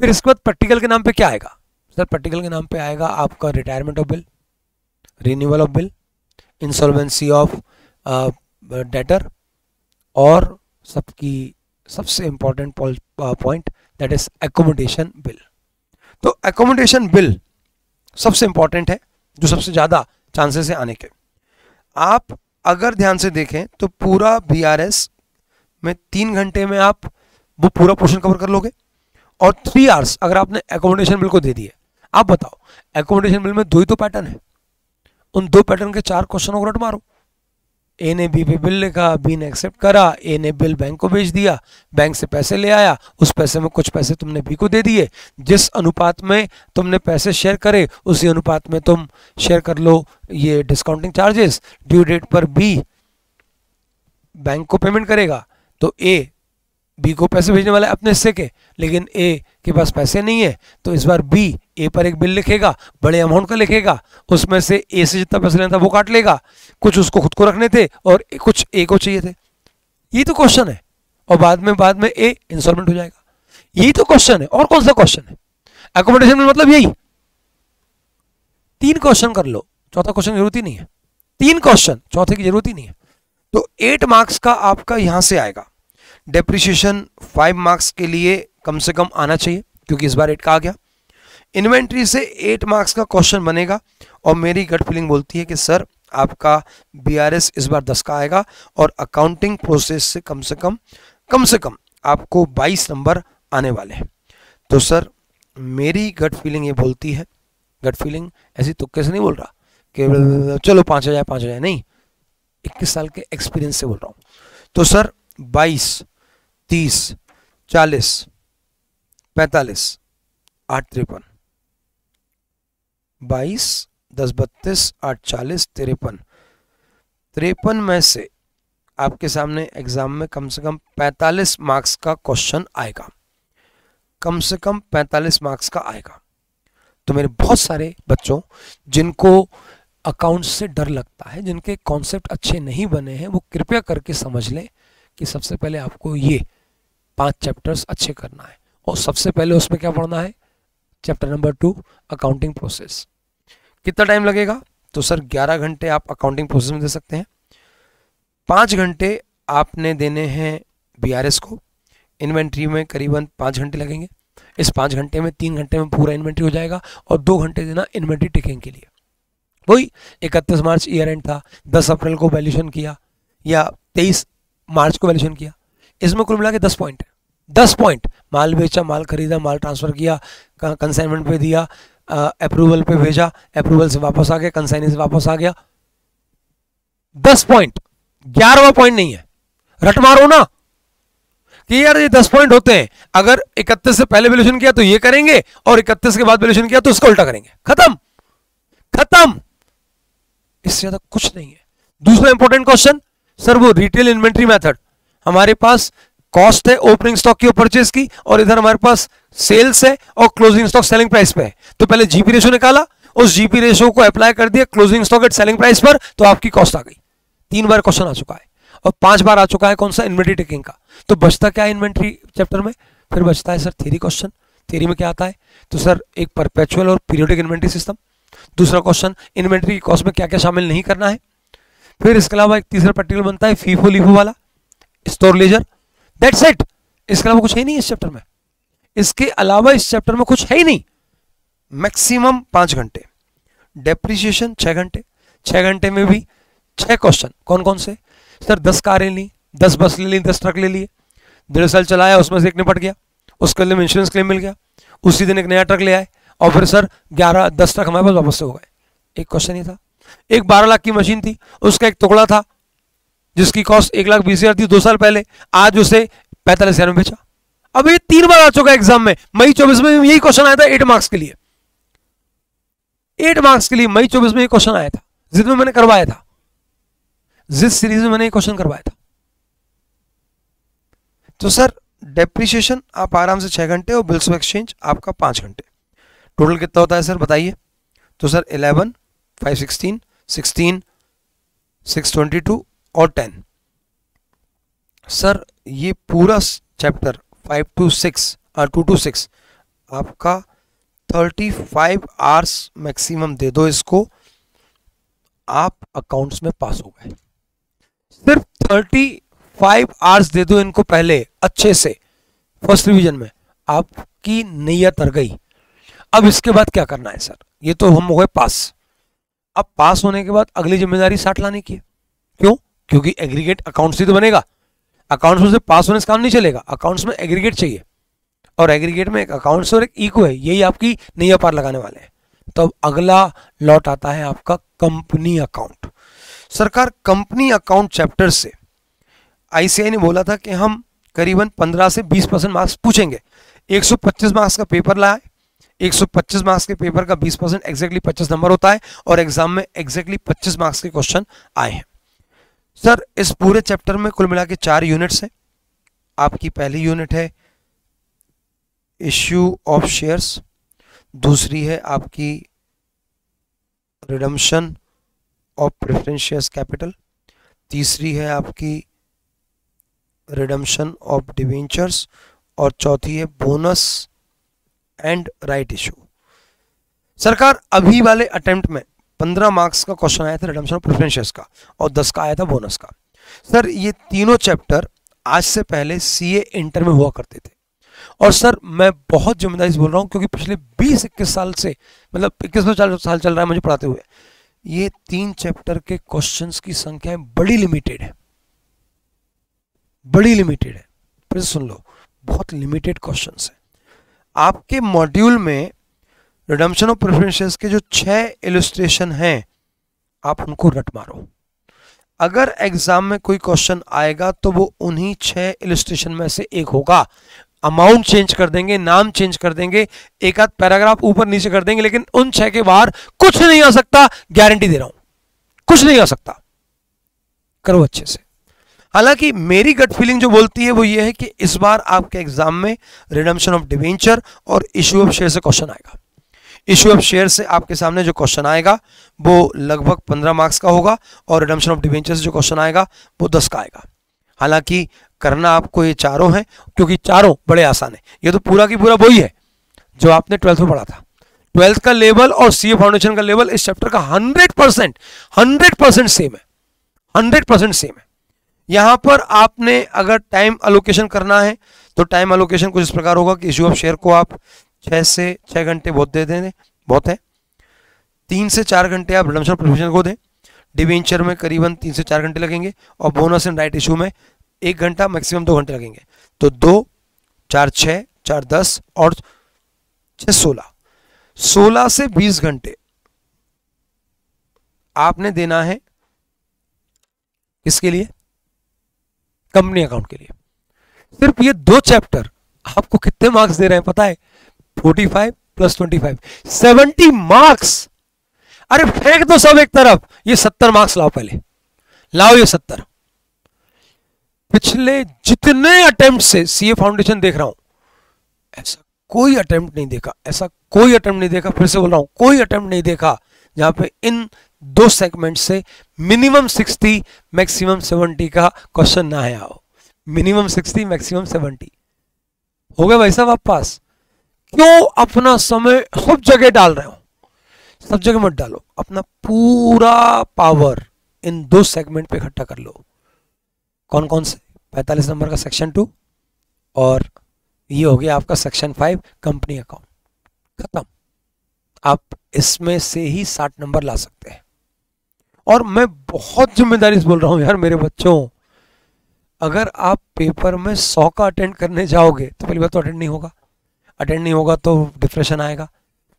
फिर इसके बाद प्रैक्टिकल के नाम पर क्या आएगा? सर प्रैक्टिकल के नाम पर आएगा आपका retirement of bill, renewal of bill, insolvency of debtor और सबकी सबसे important point that is एकोमोडेशन बिल। तो एकोमोडेशन बिल सबसे इंपॉर्टेंट है जो सबसे ज़्यादा चांसेस है आने के। आप अगर ध्यान से देखें तो पूरा बीआरएस में तीन घंटे में आप वो पूरा पोर्शन कवर कर लोगे और थ्री आवर्स अगर आपने एकोमोडेशन बिल को दे दिए। आप बताओ एकोमोडेशन बिल में दो ही तो पैटर्न है, उन दो पैटर्न के चार क्वेश्चनों को रट मारो। ए ने बी पे बिल लिखा, बी ने एक्सेप्ट करा, ए ने बिल बैंक को भेज दिया, बैंक से पैसे ले आया, उस पैसे में कुछ पैसे तुमने बी को दे दिए, जिस अनुपात में तुमने पैसे शेयर करे उसी अनुपात में तुम शेयर कर लो ये डिस्काउंटिंग चार्जेस। ड्यू डेट पर बी बैंक को पेमेंट करेगा तो ए बी को पैसे भेजने वाला है अपने हिस्से के, लेकिन ए के पास पैसे नहीं है तो इस बार बी ए पर एक बिल लिखेगा, बड़े अमाउंट का लिखेगा, उसमें से ए से जितना पैसा लेना था वो काट लेगा, कुछ उसको खुद को रखने थे और कुछ ए को चाहिए थे। यही तो क्वेश्चन है। और बाद में बाद में ए इंस्टॉलमेंट हो जाएगा। यही तो क्वेश्चन है, और कौन सा क्वेश्चन है? एकोमोडेशन में मतलब यही तीन क्वेश्चन कर लो, चौथा क्वेश्चन की जरूरत ही नहीं है, तीन क्वेश्चन चौथे की जरूरत ही नहीं है। तो एट मार्क्स का आपका यहां से आएगा। डेप्रिसिएशन फाइव मार्क्स के लिए कम से कम आना चाहिए क्योंकि इस बार एट का आ गया। इन्वेंट्री से एट मार्क्स का क्वेश्चन बनेगा और मेरी गट फीलिंग बोलती है कि सर आपका बीआरएस इस बार दस का आएगा और अकाउंटिंग प्रोसेस से कम से कम कम से कम आपको बाईस नंबर आने वाले हैं। तो सर मेरी गट फीलिंग ये बोलती है, गट फीलिंग ऐसी तुक्के से नहीं बोल रहा कि चलो पाँच हज़ार पाँच हज़ार नहीं, इक्कीस साल के एक्सपीरियंस से बोल रहा हूँ। तो सर बाईस, तीस, चालीस, पैंतालीस, आठ तिरपन, बाईस, दस बत्तीस, आठ चालीस, तिरपन, तिरपन में से आपके सामने एग्जाम में कम से कम पैंतालीस मार्क्स का क्वेश्चन आएगा, कम से कम पैंतालीस मार्क्स का आएगा। तो मेरे बहुत सारे बच्चों जिनको अकाउंट्स से डर लगता है, जिनके कॉन्सेप्ट अच्छे नहीं बने हैं, वो कृपया करके समझ लें कि सबसे पहले आपको ये पांच चैप्टर्स अच्छे करना है और सबसे पहले उसमें क्या पढ़ना है? Chapter number two accounting process. कितना टाइम लगेगा? तो सर ग्यारह घंटे आप अकाउंटिंग प्रोसेस में दे सकते हैं, पाँच घंटे आपने देने हैं बीआरएस को, इन्वेंट्री में करीबन पाँच घंटे लगेंगे। इस पाँच घंटे में तीन घंटे में पूरा इन्वेंट्री हो जाएगा और दो घंटे देना इन्वेंट्री टेकिंग के लिए। वही इकतीस मार्च ईयर एंड था, दस अप्रैल को वैल्यूशन किया या तेईस मार्च को वैल्यूशन किया, इसमें कुल मिला के दस पॉइंट है। दस पॉइंट माल बेचा, माल खरीदा, माल ट्रांसफ़र किया, कंसाइनमेंट पे दिया, अप्रूवल पे भेजा, अप्रूवल से वापस आ गया, कंसाइनी से वापस आ गया, दस पॉइंट। ग्यारहवां पॉइंट नहीं है, रट मारो ना कि यार ये दस पॉइंट होते हैं, अगर इकतीस से पहले वैल्यूशन किया तो ये करेंगे और इकतीस के बाद वैल्यूशन किया तो उसको उल्टा करेंगे। खत्म खत्म, इससे ज्यादा कुछ नहीं है। दूसरा इंपॉर्टेंट क्वेश्चन सर वो रिटेल इन्वेंट्री मेथड, हमारे पास कॉस्ट है ओपनिंग स्टॉक की और परचेज की, और इधर हमारे पास सेल्स है और क्लोजिंग स्टॉक सेलिंग प्राइस पे है। तो पहले जीपी रेशो निकाला, उस जीपी रेशो को अप्लाई कर दिया closing stock at selling price पर, तो आपकी कॉस्ट आ गई। तीन बार क्वेश्चन आ चुका है और पांच बार आ चुका है कौन सा, इन्वेंट्री टेकिंग का। तो बचता क्या है इन्वेंट्री चैप्टर में, फिर बचता है सर थ्योरी क्वेश्चन। थ्योरी में क्या आता है तो सर एक परपेचुअल और पीरियोडिक इन्वेंट्री सिस्टम, दूसरा क्वेश्चन इन्वेंट्री की कॉस्ट में क्या क्या शामिल नहीं करना है, फिर इसके अलावा एक तीसरा पर्टिकुलर बनता है फीफो लीफो वाला स्टोर लेजर, दैट्स इट। इसके अलावा कुछ है नहीं इस चैप्टर में, इसके अलावा इस चैप्टर में कुछ है ही नहीं। मैक्सिमम पाँच घंटे, डेप्रिसिएशन छः घंटे, छः घंटे में भी छः क्वेश्चन। कौन कौन से सर, दस कारें ली, दस बस ले ली, दस ट्रक ले लिए, डेढ़ साल चलाया, उसमें से एक निपट गया, उसके लिए इंश्योरेंस क्लेम मिल गया, उसी दिन एक नया ट्रक ले आए और फिर सर ग्यारह दस ट्रक हमारे पास वापस से हो गए। एक क्वेश्चन ही था। एक बारह लाख की मशीन थी, उसका एक टुकड़ा था जिसकी कॉस्ट एक लाख बीस हजार थी दो साल पहले, आज उसे पैंतालीस हजार में बेचा। अब ये तीन बार आ चुका एग्जाम में, मई चौबीस में यही क्वेश्चन आया था एट मार्क्स के लिए, एट मार्क्स के लिए मई चौबीस में ये क्वेश्चन आया था, जिसमें मैंने करवाया था, जिस सीरीज में मैंने ये क्वेश्चन करवाया था। तो सर डेप्रिसिएशन आप आराम से छह घंटे और बिल्स ऑफ एक्सचेंज आपका पांच घंटे, टोटल कितना होता है सर बताइए। तो sir eleven, five sixteen, sixteen, six twenty two और टेन। सर ये पूरा चैप्टर फाइव टू सिक्स और टू टू सिक्स आपका थर्टी फाइव आवर्स मैक्सिमम दे दो इसको, आप अकाउंट्स में पास हो गए। सिर्फ थर्टी फाइव आवर्स दे दो इनको पहले अच्छे से, फर्स्ट रिवीजन में आपकी नीयत तर गई। अब इसके बाद क्या करना है सर, ये तो हम हो गए पास। अब पास होने के बाद अगली जिम्मेदारी साठ लाने की है, क्यों, क्योंकि एग्रीगेट अकाउंट्स ही तो बनेगा। अकाउंट्स में से पास होने से काम नहीं चलेगा, अकाउंट्स में एग्रीगेट चाहिए, और एग्रीगेट में एक अकाउंट्स और एक इको है, यही आपकी नैया पार लगाने वाले हैं। तो अब अगला लॉट आता है आपका कंपनी अकाउंट। सरकार कंपनी अकाउंट चैप्टर से आईसीएआई ने बोला था कि हम करीबन पंद्रह से बीस परसेंट मार्क्स पूछेंगे। एक सौ पच्चीस मार्क्स का पेपर लाए, एक सौ पच्चीस मार्क्स के पेपर का बीस परसेंट एक्जैक्टली पच्चीस नंबर होता है और एग्जाम में एक्जैक्टली पच्चीस मार्क्स के क्वेश्चन आए हैं। सर इस पूरे चैप्टर में कुल मिला के चार यूनिट्स हैं। आपकी पहली यूनिट है इश्यू ऑफ शेयर्स, दूसरी है आपकी redemption of preference shares capital, तीसरी है आपकी रिडम्पशन ऑफ डिवेंचर्स, और चौथी है बोनस एंड राइट इशू। सरकार अभी वाले अटेम्प्ट में पंद्रह मार्क्स का क्वेश्चन आया था रिडम्पशन ऑफ प्रेफरेंस शेयर्स का और दस का आया था बोनस का। सर ये तीनों चैप्टर आज से पहले सीए इंटर में हुआ करते थे, और सर मैं बहुत जिम्मेदारी से बोल रहा हूँ क्योंकि पिछले बीस इक्कीस साल से, मतलब इक्कीस साल चल रहा है मुझे पढ़ाते हुए, ये तीन चैप्टर के क्वेश्चन की संख्या बड़ी लिमिटेड है, बड़ी लिमिटेड है। फिर सुन लो, बहुत लिमिटेड क्वेश्चन है। आपके मॉड्यूल में रिडम्पशन ऑफ प्रेफरेंस शेयर्स के जो छह इलस्ट्रेशन हैं आप उनको रट मारो। अगर एग्जाम में कोई क्वेश्चन आएगा तो वो उन्हीं छह इलस्ट्रेशन में से एक होगा। अमाउंट चेंज कर देंगे, नाम चेंज कर देंगे, एक आध पैराग्राफ ऊपर नीचे कर देंगे, लेकिन उन छह के बाहर कुछ नहीं आ सकता, गारंटी दे रहा हूं, कुछ नहीं आ सकता। करो अच्छे से। हालांकि मेरी गट फीलिंग जो बोलती है वो ये है कि इस बार आपके एग्जाम में रिडम्पशन ऑफ डिवेंचर और इश्यू ऑफ शेयर से क्वेश्चन आएगा। इश्यू ऑफ शेयर से आपके सामने जो क्वेश्चन आएगा वो लगभग पंद्रह मार्क्स का होगा और रिडम्पशन ऑफ डिवेंचर से जो क्वेश्चन आएगा वो दस का आएगा। हालांकि करना आपको ये चारों है, क्योंकि चारों बड़े आसान है। ये तो पूरा की पूरा वही है जो आपने ट्वेल्थ में पढ़ा था। ट्वेल्थ का लेवल और सीए फाउंडेशन का लेवल इस चैप्टर का hundred percent hundred percent same है, हंड्रेड परसेंट सेम है। यहाँ पर आपने अगर टाइम एलोकेशन करना है तो टाइम एलोकेशन कुछ इस प्रकार होगा कि इश्यू ऑफ शेयर को आप छः से छः घंटे बहुत दे दें, बहुत है, तीन से चार घंटे आप रिडम्पशन प्रोविजन को दें, डिवेंचर में करीबन तीन से चार घंटे लगेंगे और बोनस एंड राइट इशू में एक घंटा मैक्सिमम दो घंटे लगेंगे। तो दो चार छः चार दस और छः सोलह, सोलह से बीस घंटे आपने देना है इसके लिए कंपनी अकाउंट के लिए। सिर्फ ये दो चैप्टर आपको कितने मार्क्स दे रहे हैं पता है? पैंतालीस प्लस पच्चीस, सत्तर मार्क्स। अरे फेंक दो सब एक तरफ, ये सत्तर मार्क्स लाओ, पहले लाओ ये सत्तर। पिछले जितने अटेम्प्ट से सीए फाउंडेशन देख रहा हूं, ऐसा कोई अटेम्प्ट नहीं देखा, ऐसा कोई अटेम्प्ट नहीं देखा, फिर से बोल रहा हूं कोई अटेम्प्ट नहीं देखा जहां पे इन दो सेगमेंट से मिनिमम सिक्सटी मैक्सिमम सेवेंटी का क्वेश्चन ना आया हो। मिनिमम सिक्सटी मैक्सिमम सेवेंटी हो गए भाई साहब आप पास। क्यों अपना समय सब जगह डाल रहे हो? सब जगह मत डालो, अपना पूरा पावर इन दो सेगमेंट पे इकट्ठा कर लो। कौन कौन से? पैंतालीस नंबर का सेक्शन टू और ये हो गया आपका सेक्शन फाइव कंपनी अकाउंट, खत्म। आप इसमें से ही साठ नंबर ला सकते हैं। और मैं बहुत जिम्मेदारी से बोल रहा हूँ यार मेरे बच्चों, अगर आप पेपर में सौ का अटेंड करने जाओगे तो पहली बार तो अटेंड नहीं होगा, अटेंड नहीं होगा तो डिप्रेशन आएगा,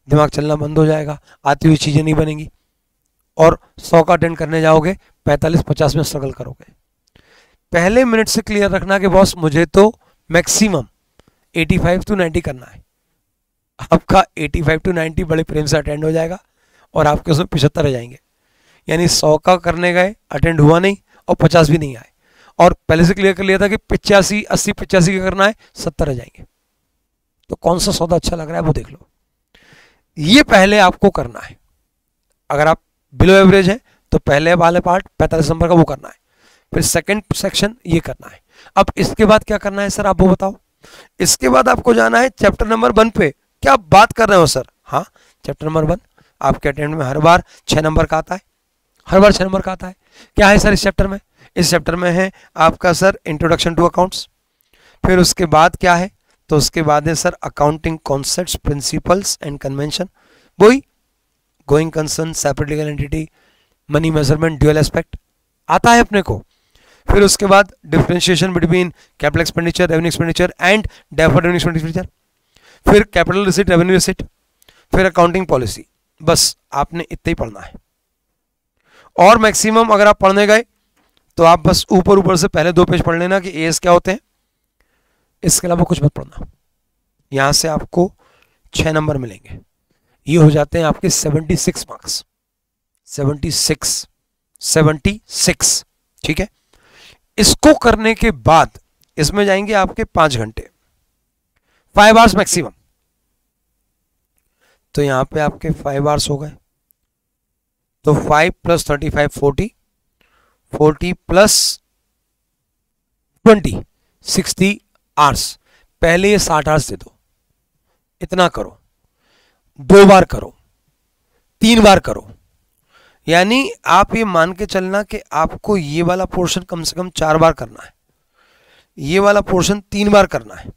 दिमाग चलना बंद हो जाएगा, आती हुई चीज़ें नहीं बनेंगी। और सौ का अटेंड करने जाओगे पैंतालीस पचास में स्ट्रगल करोगे। पहले मिनट से क्लियर रखना कि बॉस मुझे तो मैक्सिमम पचासी टू नब्बे करना है। आपका पचासी टू नब्बे बड़े प्रेम से अटेंड हो जाएगा और आपके उसमें पचहत्तर रह जाएंगे, यानी सौ का करने गए, अटेंड हुआ नहीं और पचास भी नहीं आए। और पहले से क्लियर कर लिया था कि पिचासी अस्सी पिचासी का करना है, सत्तर रह जाएंगे। तो कौन सा सौदा अच्छा लग रहा है वो देख लो, ये पहले आपको करना है। अगर आप बिलो एवरेज हैं तो पहले वाले पार्ट पैंतालीस नंबर का वो करना है, फिर सेकेंड सेक्शन ये करना है। अब इसके बाद क्या करना है सर आप वो बताओ? इसके बाद आपको जाना है चैप्टर नंबर वन पे। क्या आप बात कर रहे हो सर? हाँ, चैप्टर नंबर वन आपके अटेम्प्ट में हर बार छः नंबर का आता है, हर बार छः नंबर का आता है। क्या है सर इस चैप्टर में? इस चैप्टर में है आपका सर इंट्रोडक्शन टू अकाउंट्स, फिर उसके बाद क्या है? तो उसके बाद है sir accounting concepts, principles and convention, वही going concern, separate legal entity, money measurement, dual aspect आता है अपने को। फिर उसके बाद differentiation between capital expenditure, revenue expenditure and deferred revenue expenditure, फिर कैपिटल रिसिट, रेवेन्यू रिसिट, फिर अकाउंटिंग पॉलिसी। बस आपने इतना ही पढ़ना है। और मैक्सिमम अगर आप पढ़ने गए तो आप बस ऊपर ऊपर से पहले दो पेज पढ़ लेना कि एएस क्या होते हैं, इसके अलावा कुछ मत पढ़ना। यहाँ से आपको छः नंबर मिलेंगे, ये हो जाते हैं आपके छिहत्तर मार्क्स, छिहत्तर छिहत्तर, ठीक है। इसको करने के बाद इसमें जाएंगे आपके पाँच घंटे, फाइव आवर्स मैक्सिमम। तो यहाँ पे आपके फाइव आवर्स हो गए, तो five plus thirty five forty, forty plus twenty sixty hours. पहले ये साठ आवर्स दे दो, इतना करो, दो बार करो, तीन बार करो, यानी आप ये मान के चलना कि आपको ये वाला पोर्शन कम से कम चार बार करना है, ये वाला पोर्शन तीन बार करना है,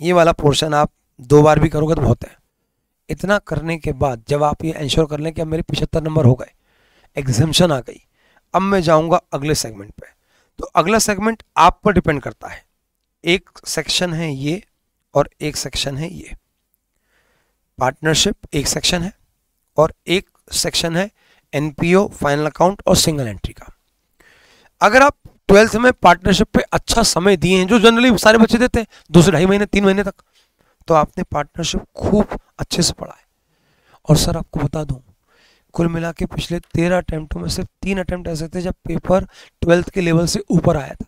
ये वाला पोर्शन आप दो बार भी करोगे तो बहुत है। इतना करने के बाद जब आप ये इंश्योर कर लें कि अब मेरे पचहत्तर नंबर हो गए, एग्जाम्शन आ गई, अब मैं जाऊंगा अगले सेगमेंट पे। तो अगला सेगमेंट आप पर डिपेंड करता है, एक सेक्शन है ये और एक सेक्शन है ये, पार्टनरशिप एक सेक्शन है और एक सेक्शन है एनपीओ, फाइनल अकाउंट और सिंगल एंट्री का। अगर आप ट्वेल्थ में पार्टनरशिप पे अच्छा समय दिए हैं, जो जनरली सारे बच्चे देते हैं दो से ढाई महीने तीन महीने तक, तो आपने पार्टनरशिप खूब अच्छे से पढ़ा है। और सर आपको बता दूं कुल मिला के पिछले तेरह अटेम्प्टों में सिर्फ तीन अटेम्प्ट ऐसे थे जब पेपर ट्वेल्थ के लेवल से ऊपर आया था।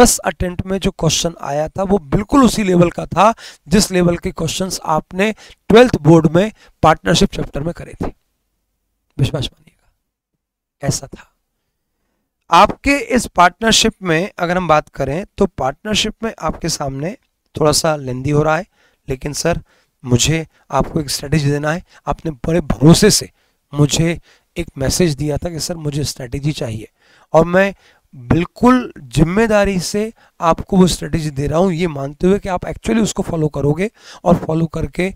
दस अटेम्प्ट में जो क्वेश्चन आया था वो बिल्कुल उसी लेवल का था जिस लेवल के क्वेश्चंस आपने ट्वेल्थ बोर्ड में पार्टनरशिप चैप्टर में करे थे, विश्वास मानिएगा ऐसा था। आपके इस पार्टनरशिप में अगर हम बात करें तो पार्टनरशिप में आपके सामने थोड़ा सा लेंदी हो रहा है, लेकिन सर मुझे आपको एक स्ट्रेटेजी देना है। आपने बड़े भरोसे से मुझे एक मैसेज दिया था कि सर मुझे स्ट्रेटेजी चाहिए, और मैं बिल्कुल जिम्मेदारी से आपको वो स्ट्रेटेजी दे रहा हूँ, ये मानते हुए कि आप एक्चुअली उसको फॉलो करोगे और फॉलो करके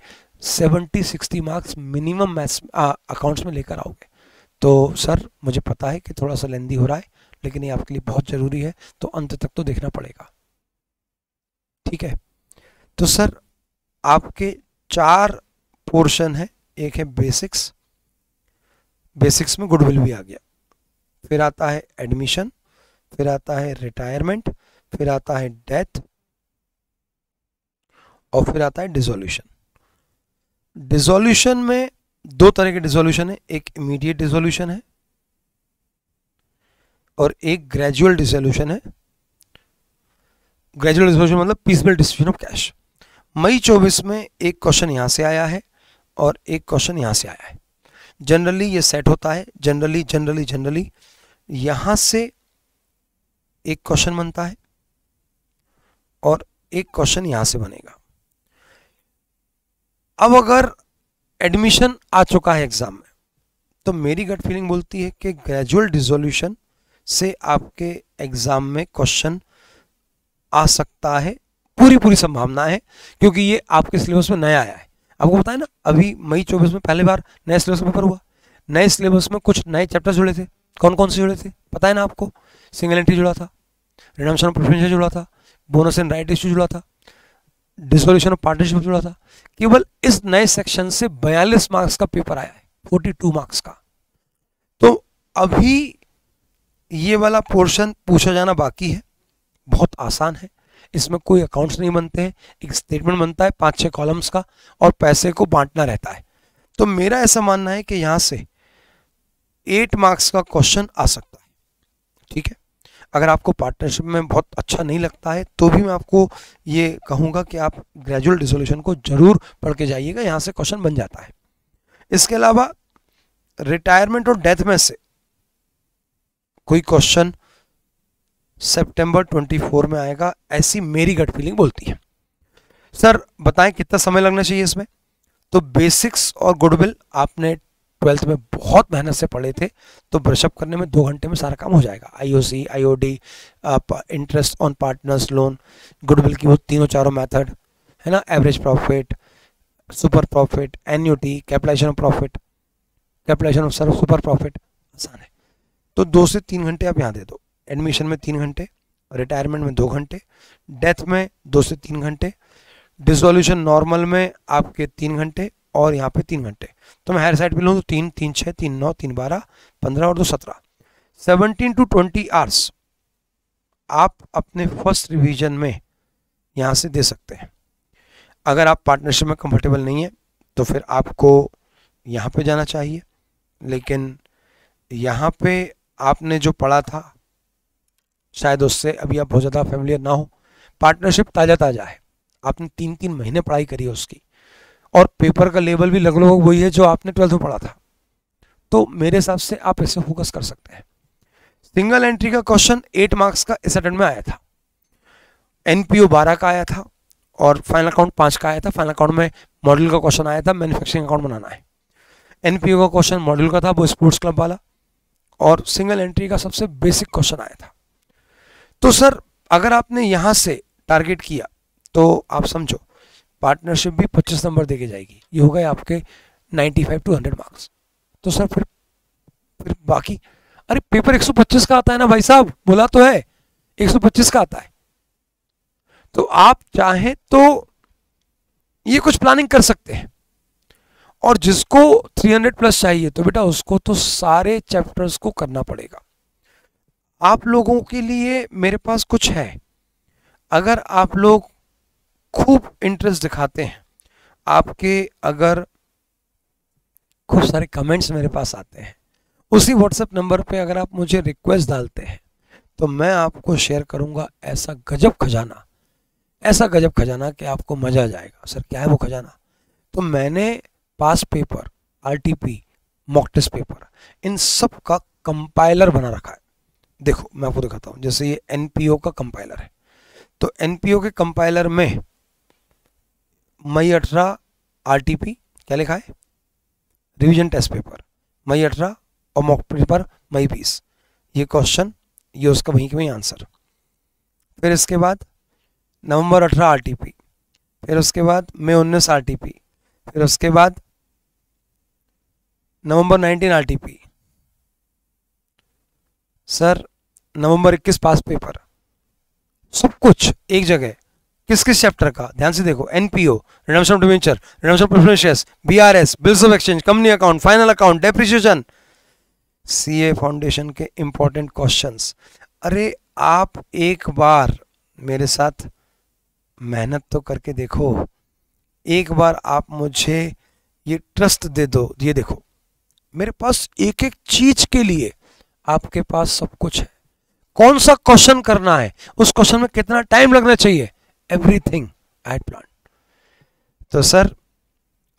सत्तर साठ मार्क्स मिनिमम मैथ्स अकाउंट्स में लेकर आओगे। तो सर मुझे पता है कि थोड़ा सा लेंदी हो रहा है, लेकिन ये आपके लिए बहुत ज़रूरी है, तो अंत तक तो देखना पड़ेगा, ठीक है। तो सर आपके चार पोर्शन है, एक है बेसिक्स, बेसिक्स में गुडविल भी आ गया, फिर आता है एडमिशन, फिर आता है रिटायरमेंट, फिर आता है डेथ, और फिर आता है डिसोल्यूशन। डिसोल्यूशन में दो तरह के डिसोल्यूशन है, एक इमीडिएट डिसोल्यूशन है और एक ग्रेजुअल डिसोल्यूशन है। ग्रेजुअल डिसोल्यूशन मतलब पीसफुल डिस्ट्रीब्यूशन ऑफ कैश। मई चौबीस में एक क्वेश्चन यहाँ से आया है और एक क्वेश्चन यहाँ से आया है। जनरली ये सेट होता है, जनरली जनरली जनरली यहाँ से एक क्वेश्चन बनता है और एक क्वेश्चन यहाँ से बनेगा। अब अगर एडमिशन आ चुका है एग्जाम में, तो मेरी गट फीलिंग बोलती है कि ग्रेजुअल डिसोल्यूशन से आपके एग्जाम में क्वेश्चन आ सकता है, पूरी पूरी संभावना है, क्योंकि ये आपके सिलेबस में नया आया है। आपको पता है ना, अभी मई चौबीस में पहली बार नया सिलेबस पेपर हुआ, नए सिलेबस में कुछ नए चैप्टर जुड़े थे। कौन कौन से जुड़े थे पता है ना आपको? सिंगल एंट्री जुड़ा था, रिडम्पशन ऑफ प्रेफरेंस जुड़ा था, बोनस एंड राइट इश्यू जुड़ा था, डिसोल्यूशन ऑफ पार्टनरशिप जुड़ा था। केवल इस नए सेक्शन से बयालीस मार्क्स का पेपर आया है, बयालीस मार्क्स का। तो अभी ये वाला पोर्शन पूछा जाना बाकी है, बहुत आसान है, इसमें कोई अकाउंट्स नहीं बनते हैं, एक स्टेटमेंट बनता है पाँच छः कॉलम्स का और पैसे को बांटना रहता है। तो मेरा ऐसा मानना है कि यहाँ से एट मार्क्स का क्वेश्चन आ सकता है, ठीक है। अगर आपको पार्टनरशिप में बहुत अच्छा नहीं लगता है तो भी मैं आपको ये कहूँगा कि आप ग्रेजुअल डिसोल्यूशन को ज़रूर पढ़ के जाइएगा, यहाँ से क्वेश्चन बन जाता है। इसके अलावा रिटायरमेंट और डेथ में से कोई क्वेश्चन सितंबर चौबीस में आएगा, ऐसी मेरी गट फीलिंग बोलती है। सर बताएं कितना समय लगना चाहिए इसमें? तो बेसिक्स और गुडविल आपने ट्वेल्थ में बहुत मेहनत से पढ़े थे, तो ब्रशअप करने में दो घंटे में सारा काम हो जाएगा। IOC, IOD, interest on partners loan, goodwill की वो तीनों चारों मेथड है ना, average profit, super profit, annuity, capitalisation of profit, capitalisation of serve, super profit, आसान है। तो दो से तीन घंटे आप यहाँ दे दो। एडमिशन में तीन घंटे, रिटायरमेंट में दो घंटे, डेथ में दो से तीन घंटे, डिसोल्यूशन नॉर्मल में आपके तीन घंटे और यहाँ पे तीन घंटे। तो मैं हर साइड पे लूँ तो तीन, तीन छः, तीन नौ, तीन बारह, पंद्रह और दो सत्रह, सेवनटीन टू ट्वेंटी आवर्स आप अपने फर्स्ट रिवीजन में यहाँ से दे सकते हैं। अगर आप पार्टनरशिप में कंफर्टेबल नहीं है तो फिर आपको यहाँ पे जाना चाहिए, लेकिन यहाँ पे आपने जो पढ़ा था शायद उससे अभी आप बहुत ज़्यादा फैमिलियर ना हो। पार्टनरशिप ताज़ा ताज़ा है, आपने तीन तीन महीने पढ़ाई करी है उसकी, और पेपर का लेवल भी लगभग वही है जो आपने ट्वेल्थ में पढ़ा था। तो मेरे हिसाब से आप इसे फोकस कर सकते हैं। सिंगल एंट्री का क्वेश्चन एट मार्क्स का इस अटेम्प्ट में आया था, एनपीओ बारह का आया था और फाइनल अकाउंट पाँच का आया था। फाइनल अकाउंट में मॉड्यूल का क्वेश्चन आया था, मैन्युफैक्चरिंग अकाउंट बनाना है। एनपीओ का क्वेश्चन मॉड्यूल का था, वो स्पोर्ट्स क्लब वाला, और सिंगल एंट्री का सबसे बेसिक क्वेश्चन आया था। तो सर अगर आपने यहाँ से टारगेट किया तो आप समझो पार्टनरशिप भी पच्चीस नंबर देके जाएगी, ये हो गए आपके पचानवे टू सौ मार्क्स। तो सर फिर फिर बाकी, अरे पेपर एक सौ पच्चीस का आता है ना भाई साहब, बोला तो है एक सौ पच्चीस का आता है। तो आप चाहें तो ये कुछ प्लानिंग कर सकते हैं, और जिसको तीन सौ प्लस चाहिए तो बेटा उसको तो सारे चैप्टर्स को करना पड़ेगा। आप लोगों के लिए मेरे पास कुछ है, अगर आप लोग खूब इंटरेस्ट दिखाते हैं, आपके अगर खूब सारे कमेंट्स मेरे पास आते हैं, उसी व्हाट्सएप नंबर पे अगर आप मुझे रिक्वेस्ट डालते हैं तो मैं आपको शेयर करूंगा ऐसा गजब खजाना, ऐसा गजब खजाना कि आपको मज़ा आ जाएगा। सर क्या है वो खजाना? तो मैंने past paper, आरटीपी, mock test paper, इन सब का कंपाइलर बना रखा है। देखो मैं आपको दिखाता हूँ, जैसे ये एनपीओ का कंपाइलर है, तो एनपीओ के कंपाइलर में मई अठारह आरटीपी क्या लिखा है, रिवीजन टेस्ट पेपर मई अठारह और मॉक पेपर मई बीस। ये क्वेश्चन ये उसका वहीं के वहीं आंसर। फिर इसके बाद नवंबर अठारह आरटीपी, फिर उसके बाद मई उन्नीस आरटीपी, फिर उसके बाद November nineteen आरटीपी। Sir November इक्कीस पास पेपर, सब कुछ एक जगह। किस किस चैप्टर का ध्यान से देखो, एनपीओ, redemption of डिबेंचर, redemption of preference shares, बीआरएस, bills of exchange, company account, final account, depreciation, CA foundation के इंपॉर्टेंट क्वेश्चंस। अरे आप एक बार मेरे साथ मेहनत तो करके देखो, एक बार आप मुझे ये ट्रस्ट दे दो। ये देखो मेरे पास एक एक चीज के लिए आपके पास सब कुछ है। कौन सा क्वेश्चन करना है, उस क्वेश्चन में कितना टाइम लगना चाहिए, एवरीथिंग एट प्लान। तो सर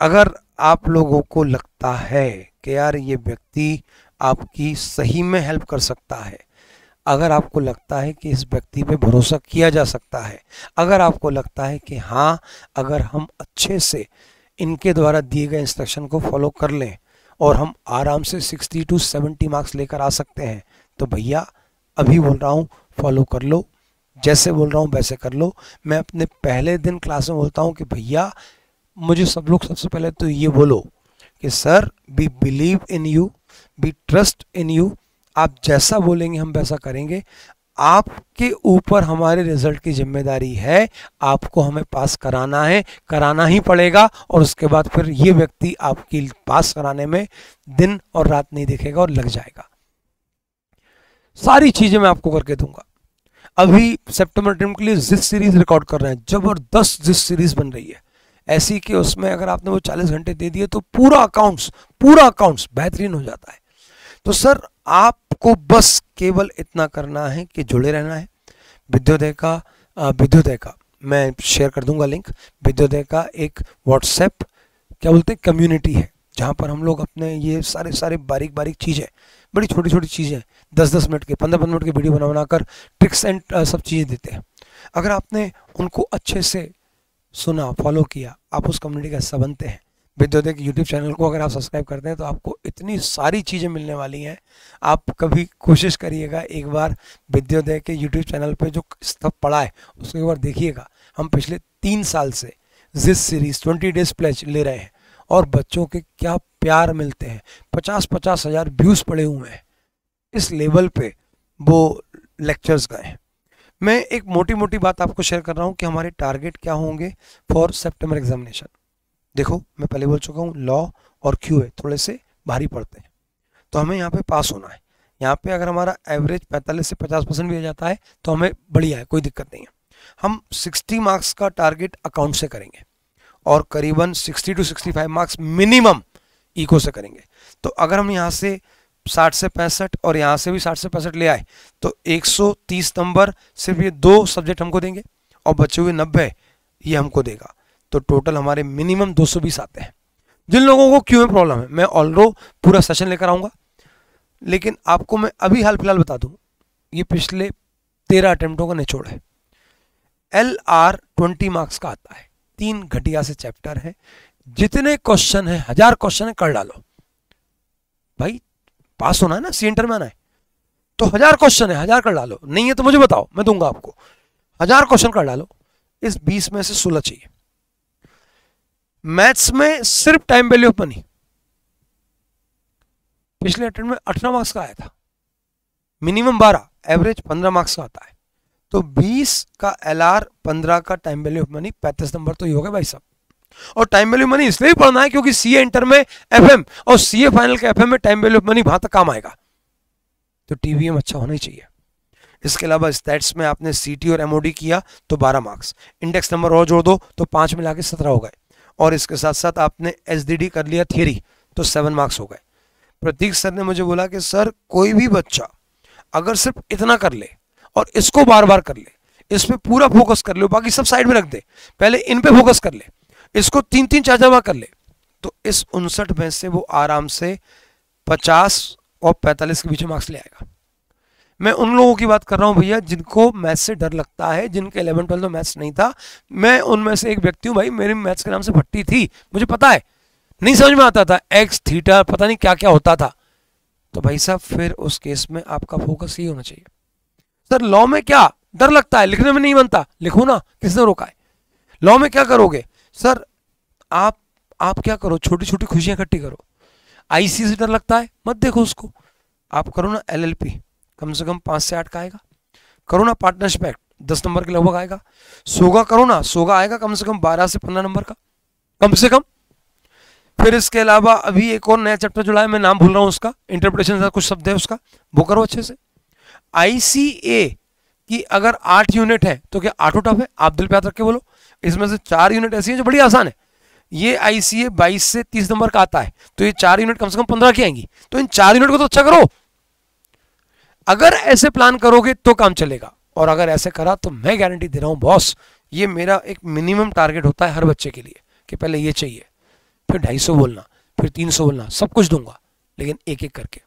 अगर आप लोगों को लगता है कि यार ये व्यक्ति आपकी सही में हेल्प कर सकता है, अगर आपको लगता है कि इस व्यक्ति पे भरोसा किया जा सकता है, अगर आपको लगता है कि हाँ अगर हम अच्छे से इनके द्वारा दिए गए इंस्ट्रक्शन को फॉलो कर लें और हम आराम से सिक्सटी टू सेवेंटी मार्क्स लेकर आ सकते हैं, तो भैया अभी बोल रहा हूँ फॉलो कर लो, जैसे बोल रहा हूँ वैसे कर लो। मैं अपने पहले दिन क्लास में बोलता हूँ कि भैया मुझे सब लोग सबसे पहले तो ये बोलो कि sir we believe in you, we trust in you, आप जैसा बोलेंगे हम वैसा करेंगे, आपके ऊपर हमारे रिजल्ट की जिम्मेदारी है, आपको हमें पास कराना है, कराना ही पड़ेगा। और उसके बाद फिर ये व्यक्ति आपकी पास कराने में दिन और रात नहीं देखेगा और लग जाएगा। सारी चीजें मैं आपको करके दूंगा। अभी सितंबर टर्म के लिए जिस सीरीज रिकॉर्ड कर रहे हैं, जबरदस्त जिस सीरीज बन रही है ऐसी कि उसमें अगर आपने वो चालीस घंटे दे दिए तो पूरा अकाउंट्स पूरा अकाउंट्स बेहतरीन हो जाता है। तो सर आपको बस केवल इतना करना है कि जुड़े रहना है। विद्योदय का विद्योदय का मैं शेयर कर दूंगा लिंक। विद्योदय का एक व्हाट्सएप क्या बोलते हैं कम्युनिटी है, जहाँ पर हम लोग अपने ये सारे सारे बारीक बारीक चीज़ें, बड़ी छोटी छोटी चीज़ें, दस दस मिनट के पंद्रह पंद्रह मिनट के वीडियो बना बनाकर ट्रिक्स एंड सब चीज़ें देते हैं। अगर आपने उनको अच्छे से सुना, फॉलो किया, आप उस कम्युनिटी का हिस्सा बनते हैं। विद्योदय के यूट्यूब चैनल को अगर आप सब्सक्राइब करते हैं तो आपको इतनी सारी चीज़ें मिलने वाली हैं। आप कभी कोशिश करिएगा एक बार विद्योदय के यूट्यूब चैनल पर जो सब पड़ा है उसको एक बार देखिएगा। हम पिछले तीन साल से जिस सीरीज ट्वेंटी डेज प्लेज ले रहे हैं और बच्चों के क्या प्यार मिलते हैं, पचास पचास हज़ार व्यूज़ पड़े हुए हैं। इस लेवल पे वो लेक्चर्स गए हैं। मैं एक मोटी मोटी बात आपको शेयर कर रहा हूँ कि हमारे टारगेट क्या होंगे फॉर सितंबर एग्जामिनेशन। देखो मैं पहले बोल चुका हूँ लॉ और क्यूए थोड़े से भारी पड़ते हैं, तो हमें यहाँ पे पास होना है। यहाँ पे अगर हमारा एवरेज पैंतालीस से पचास परसेंट भी आ जाता है तो हमें बढ़िया है, कोई दिक्कत नहीं है। हम सिक्सटी मार्क्स का टारगेट अकाउंट से करेंगे और करीबन sixty to sixty five marks minimum eco से करेंगे। तो अगर हम यहाँ से साठ से पैंसठ और यहाँ से भी साठ से पैंसठ ले आए तो एक सौ तीस नंबर सिर्फ ये दो सब्जेक्ट हमको देंगे और बचे हुए नब्बे ये हमको देगा। तो टोटल हमारे मिनिमम दो सौ बीस आते हैं। जिन लोगों को क्यों प्रॉब्लम है, मैं ऑलरो पूरा सेशन लेकर आऊँगा, लेकिन आपको मैं अभी हाल फिलहाल बता दूँ ये पिछले तेरह अटैम्प्टों का निचोड़ है। एल आर ट्वेंटी मार्क्स का आता है, तीन घटिया से चैप्टर है, जितने क्वेश्चन है, हजार क्वेश्चन है, कर डालो भाई। पास होना है ना, सी इंटर में आना है, तो हजार क्वेश्चन है, हजार कर डालो। नहीं है तो मुझे बताओ, मैं दूंगा आपको। हजार क्वेश्चन कर डालो, इस बीस में से सोलह चाहिए। मैथ्स में सिर्फ टाइम वैल्यू ऑफ मनी पिछले अटेम्प्ट में अठारह मार्क्स का आया था, मिनिमम बारह, एवरेज पंद्रह मार्क्स का आता है। तो बीस का एलआर, पंद्रह का टाइम वैल्यू ऑफ मनी, पैंतीस नंबर तो ये होगा भाई साहब। और टाइम वैल्यू मनी इसलिए पढ़ना है क्योंकि सीए इंटर में एफएम और सीए फाइनल के एफएम में टाइम वैल्यू ऑफ मनी वहां तक काम आएगा। तो टीवीएम अच्छा होना ही चाहिए। इसके अलावा स्टैट्स में आपने सीटी और एमओडी किया तो बारह मार्क्स, इंडेक्स नंबर और जोड़ दो तो पांच मिला के सत्रह हो गए, और इसके साथ साथ आपने एसडीडी कर लिया थियरी तो सेवन मार्क्स हो गए। प्रतीक सर ने मुझे बोला कि सर कोई भी बच्चा अगर सिर्फ इतना कर ले और इसको बार बार कर ले, इस पर पूरा फोकस कर ले, बाकी सब साइड में रख दे, पहले इन पे फोकस कर ले, इसको तीन तीन चार चार कर ले, तो इस उनसठ में से वो आराम से पचास और पैंतालीस के बीच मार्क्स ले आएगा। मैं उन लोगों की बात कर रहा हूँ भैया जिनको मैथ्स से डर लगता है, जिनके इलेवन ट्वेल्थ में मैथ्स नहीं था। मैं उनमें से एक व्यक्ति हूँ भाई, मेरी मैथ्स के नाम से भट्टी थी, मुझे पता है, नहीं समझ में आता था, एक्स थीटा पता नहीं क्या क्या होता था। तो भाई साहब फिर उस केस में आपका फोकस ये होना चाहिए, सर लॉ में क्या डर लगता है, लिखने में नहीं बनता, लिखो ना, किसने रोका है। लॉ में क्या करोगे सर, आप आप क्या करो, छोटी छोटी खुशियां इकट्ठी करो। आईसी से डर लगता है, मत देखो उसको, आप करो ना एलएलपी, कम से कम पाँच से आठ का आएगा, करो ना पार्टनरशिप एक्ट, दस नंबर के लगभग आएगा। सोगा करो ना, सोगा आएगा कम से कम बारह से पंद्रह नंबर का, कम से कम। फिर इसके अलावा अभी एक और नया चैप्टर जुड़ा है, मैं नाम भूल रहा हूँ उसका, इंटरप्रिटेशन कुछ शब्द है उसका, वो करो अच्छे से। आईसीए की अगर आठ यूनिट है तो क्या आठों टफ है, आप दिल पे याद रख के बोलो। इसमें से चार यूनिट ऐसी हैं जो बड़ी आसान है, ये आईसीए बाईस से तीस नंबर का आता है, तो ये चार यूनिट कम से कम पंद्रह की आएंगी, तो इन चार यूनिट को तो अच्छा करो। अगर ऐसे प्लान करोगे तो काम चलेगा, और अगर ऐसे करा तो मैं गारंटी दे रहा हूँ बॉस, ये मेरा एक मिनिमम टारगेट होता है हर बच्चे के लिए कि पहले ये चाहिए, फिर ढाई सौ बोलना, फिर तीन सौ बोलना, सब कुछ दूंगा, लेकिन एक एक करके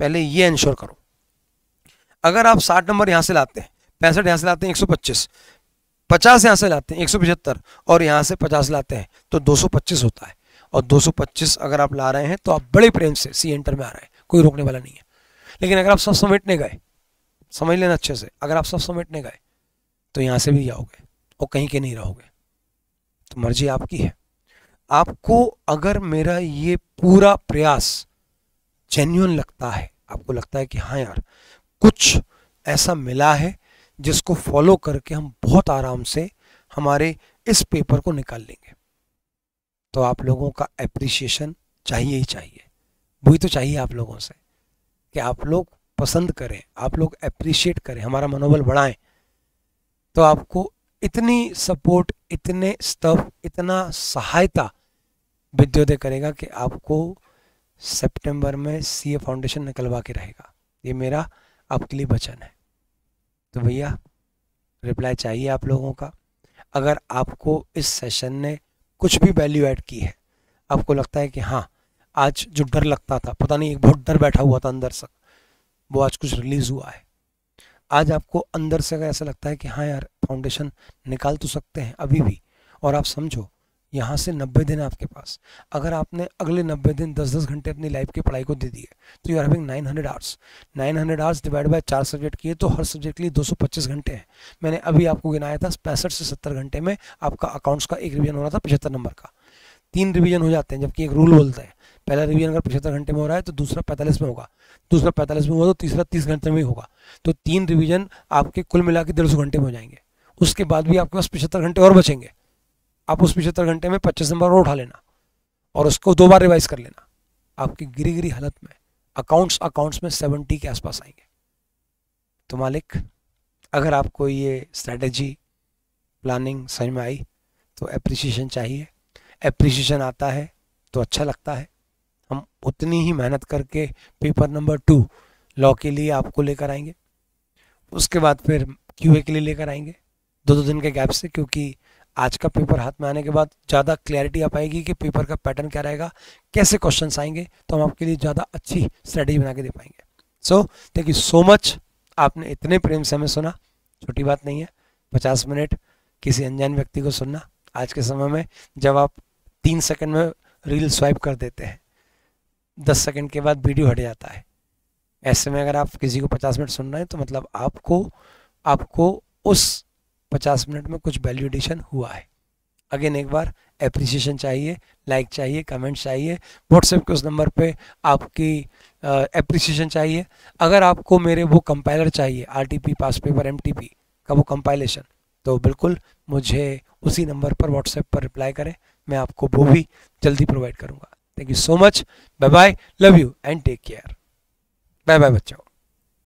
पहले ये इंश्योर करो। अगर आप साठ नंबर यहाँ से लाते हैं, पैंसठ यहाँ से लाते हैं, एक सौ पच्चीस, पचास यहाँ से लाते हैं एक सौ पचहत्तर, और यहाँ से पचास लाते हैं तो दो सौ पच्चीस होता है। और दो सौ पच्चीस अगर आप ला रहे हैं तो आप बड़े प्रेम से सी एंटर में आ रहे हैं, कोई रोकने वाला नहीं है। लेकिन अगर आप सब समेटने गए, समझ लेना अच्छे से, अगर आप सब समेटने गए तो यहाँ से भी जाओगे और कहीं के नहीं रहोगे, तो मर्जी आपकी है। आपको अगर मेरा ये पूरा प्रयास जेन्युइन लगता है, आपको लगता है कि हाँ यार कुछ ऐसा मिला है जिसको फॉलो करके हम बहुत आराम से हमारे इस पेपर को निकाल लेंगे, तो आप लोगों का एप्रिसिएशन चाहिए ही चाहिए, वही तो चाहिए आप लोगों से कि आप लोग पसंद करें, आप लोग एप्रिशिएट करें, हमारा मनोबल बढ़ाएं। तो आपको इतनी सपोर्ट, इतने स्टफ, इतना सहायता विद्योदय करेगा कि आपको सितंबर में सीए फाउंडेशन निकलवा के रहेगा, ये मेरा आपके लिए वचन है। तो भैया रिप्लाई चाहिए आप लोगों का। अगर आपको इस सेशन ने कुछ भी वैल्यू ऐड की है, आपको लगता है कि हाँ आज जो डर लगता था, पता नहीं एक बहुत डर बैठा हुआ था अंदर से, वो आज कुछ रिलीज़ हुआ है, आज आपको अंदर से अगर ऐसा लगता है कि हाँ यार फाउंडेशन निकाल तो सकते हैं अभी भी, और आप समझो यहाँ से नब्बे दिन आपके पास, अगर आपने अगले नब्बे दिन दस दस घंटे अपनी लाइफ की पढ़ाई को दे दिए तो you are having nine hundred hours nine hundred hours divide by चार सब्जेक्ट किए तो हर सब्जेक्ट के लिए दो सौ पच्चीस घंटे हैं। मैंने अभी आपको गिनाया था, पैंसठ से सत्तर घंटे में आपका अकाउंट्स का एक रिवीजन हो रहा था, पचहत्तर नंबर का तीन रिवीजन हो जाते हैं, जबकि एक रूल बोलता है पहला रिवीजन अगर पचहत्तर घंटे में हो रहा है तो दूसरा पैंतालीस में होगा, दूसरा पैंतालीस में होगा तो तीसरा तीस घंटे में होगा, तो तीन रिवीजन आपके कुल मिला के डेढ़ सौ घंटे में हो जाएंगे। उसके बाद भी आपके पास पचहत्तर घंटे और बचेंगे, आप उस पचहत्तर घंटे में पच्चीस नंबर और उठा लेना और उसको दो बार रिवाइज कर लेना, आपकी गिरी गिरी हालत में अकाउंट्स अकाउंट्स में सत्तर के आसपास आएंगे। तो मालिक अगर आपको ये स्ट्रैटेजी प्लानिंग समझ में आई तो एप्रिसिएशन चाहिए, एप्रिसिएशन आता है तो अच्छा लगता है, हम उतनी ही मेहनत करके पेपर नंबर टू लॉ के लिए आपको लेकर आएंगे, उसके बाद फिर क्यूए के लिए लेकर आएंगे दो दो दिन के गैप से, क्योंकि आज का पेपर हाथ में आने के बाद ज़्यादा क्लैरिटी आ पाएगी कि पेपर का पैटर्न क्या रहेगा, कैसे क्वेश्चंस आएंगे, तो हम आपके लिए ज़्यादा अच्छी स्ट्रेटजी बना के दे पाएंगे। So thank you so much, आपने इतने प्रेम से हमें सुना, छोटी बात नहीं है, पचास मिनट किसी अनजान व्यक्ति को सुनना आज के समय में, जब आप तीन सेकेंड में रील स्वाइप कर देते हैं, दस सेकेंड के बाद वीडियो हट जाता है, ऐसे में अगर आप किसी को पचास मिनट सुन रहे हैं तो मतलब आपको आपको उस पचास मिनट में कुछ वैल्यू एडिशन हुआ है। अगेन एक बार एप्रिसिएशन चाहिए, लाइक चाहिए, कमेंट चाहिए, व्हाट्सएप के उस नंबर पे आपकी एप्रिसिएशन चाहिए। अगर आपको मेरे वो कंपाइलर चाहिए, आरटीपी पास पेपर एमटीपी का वो कंपाइलेशन, तो बिल्कुल मुझे उसी नंबर पर व्हाट्सएप पर रिप्लाई करें, मैं आपको वो भी जल्दी प्रोवाइड करूँगा। Thank you so much, bye bye, love you and take care, bye bye बच्चों।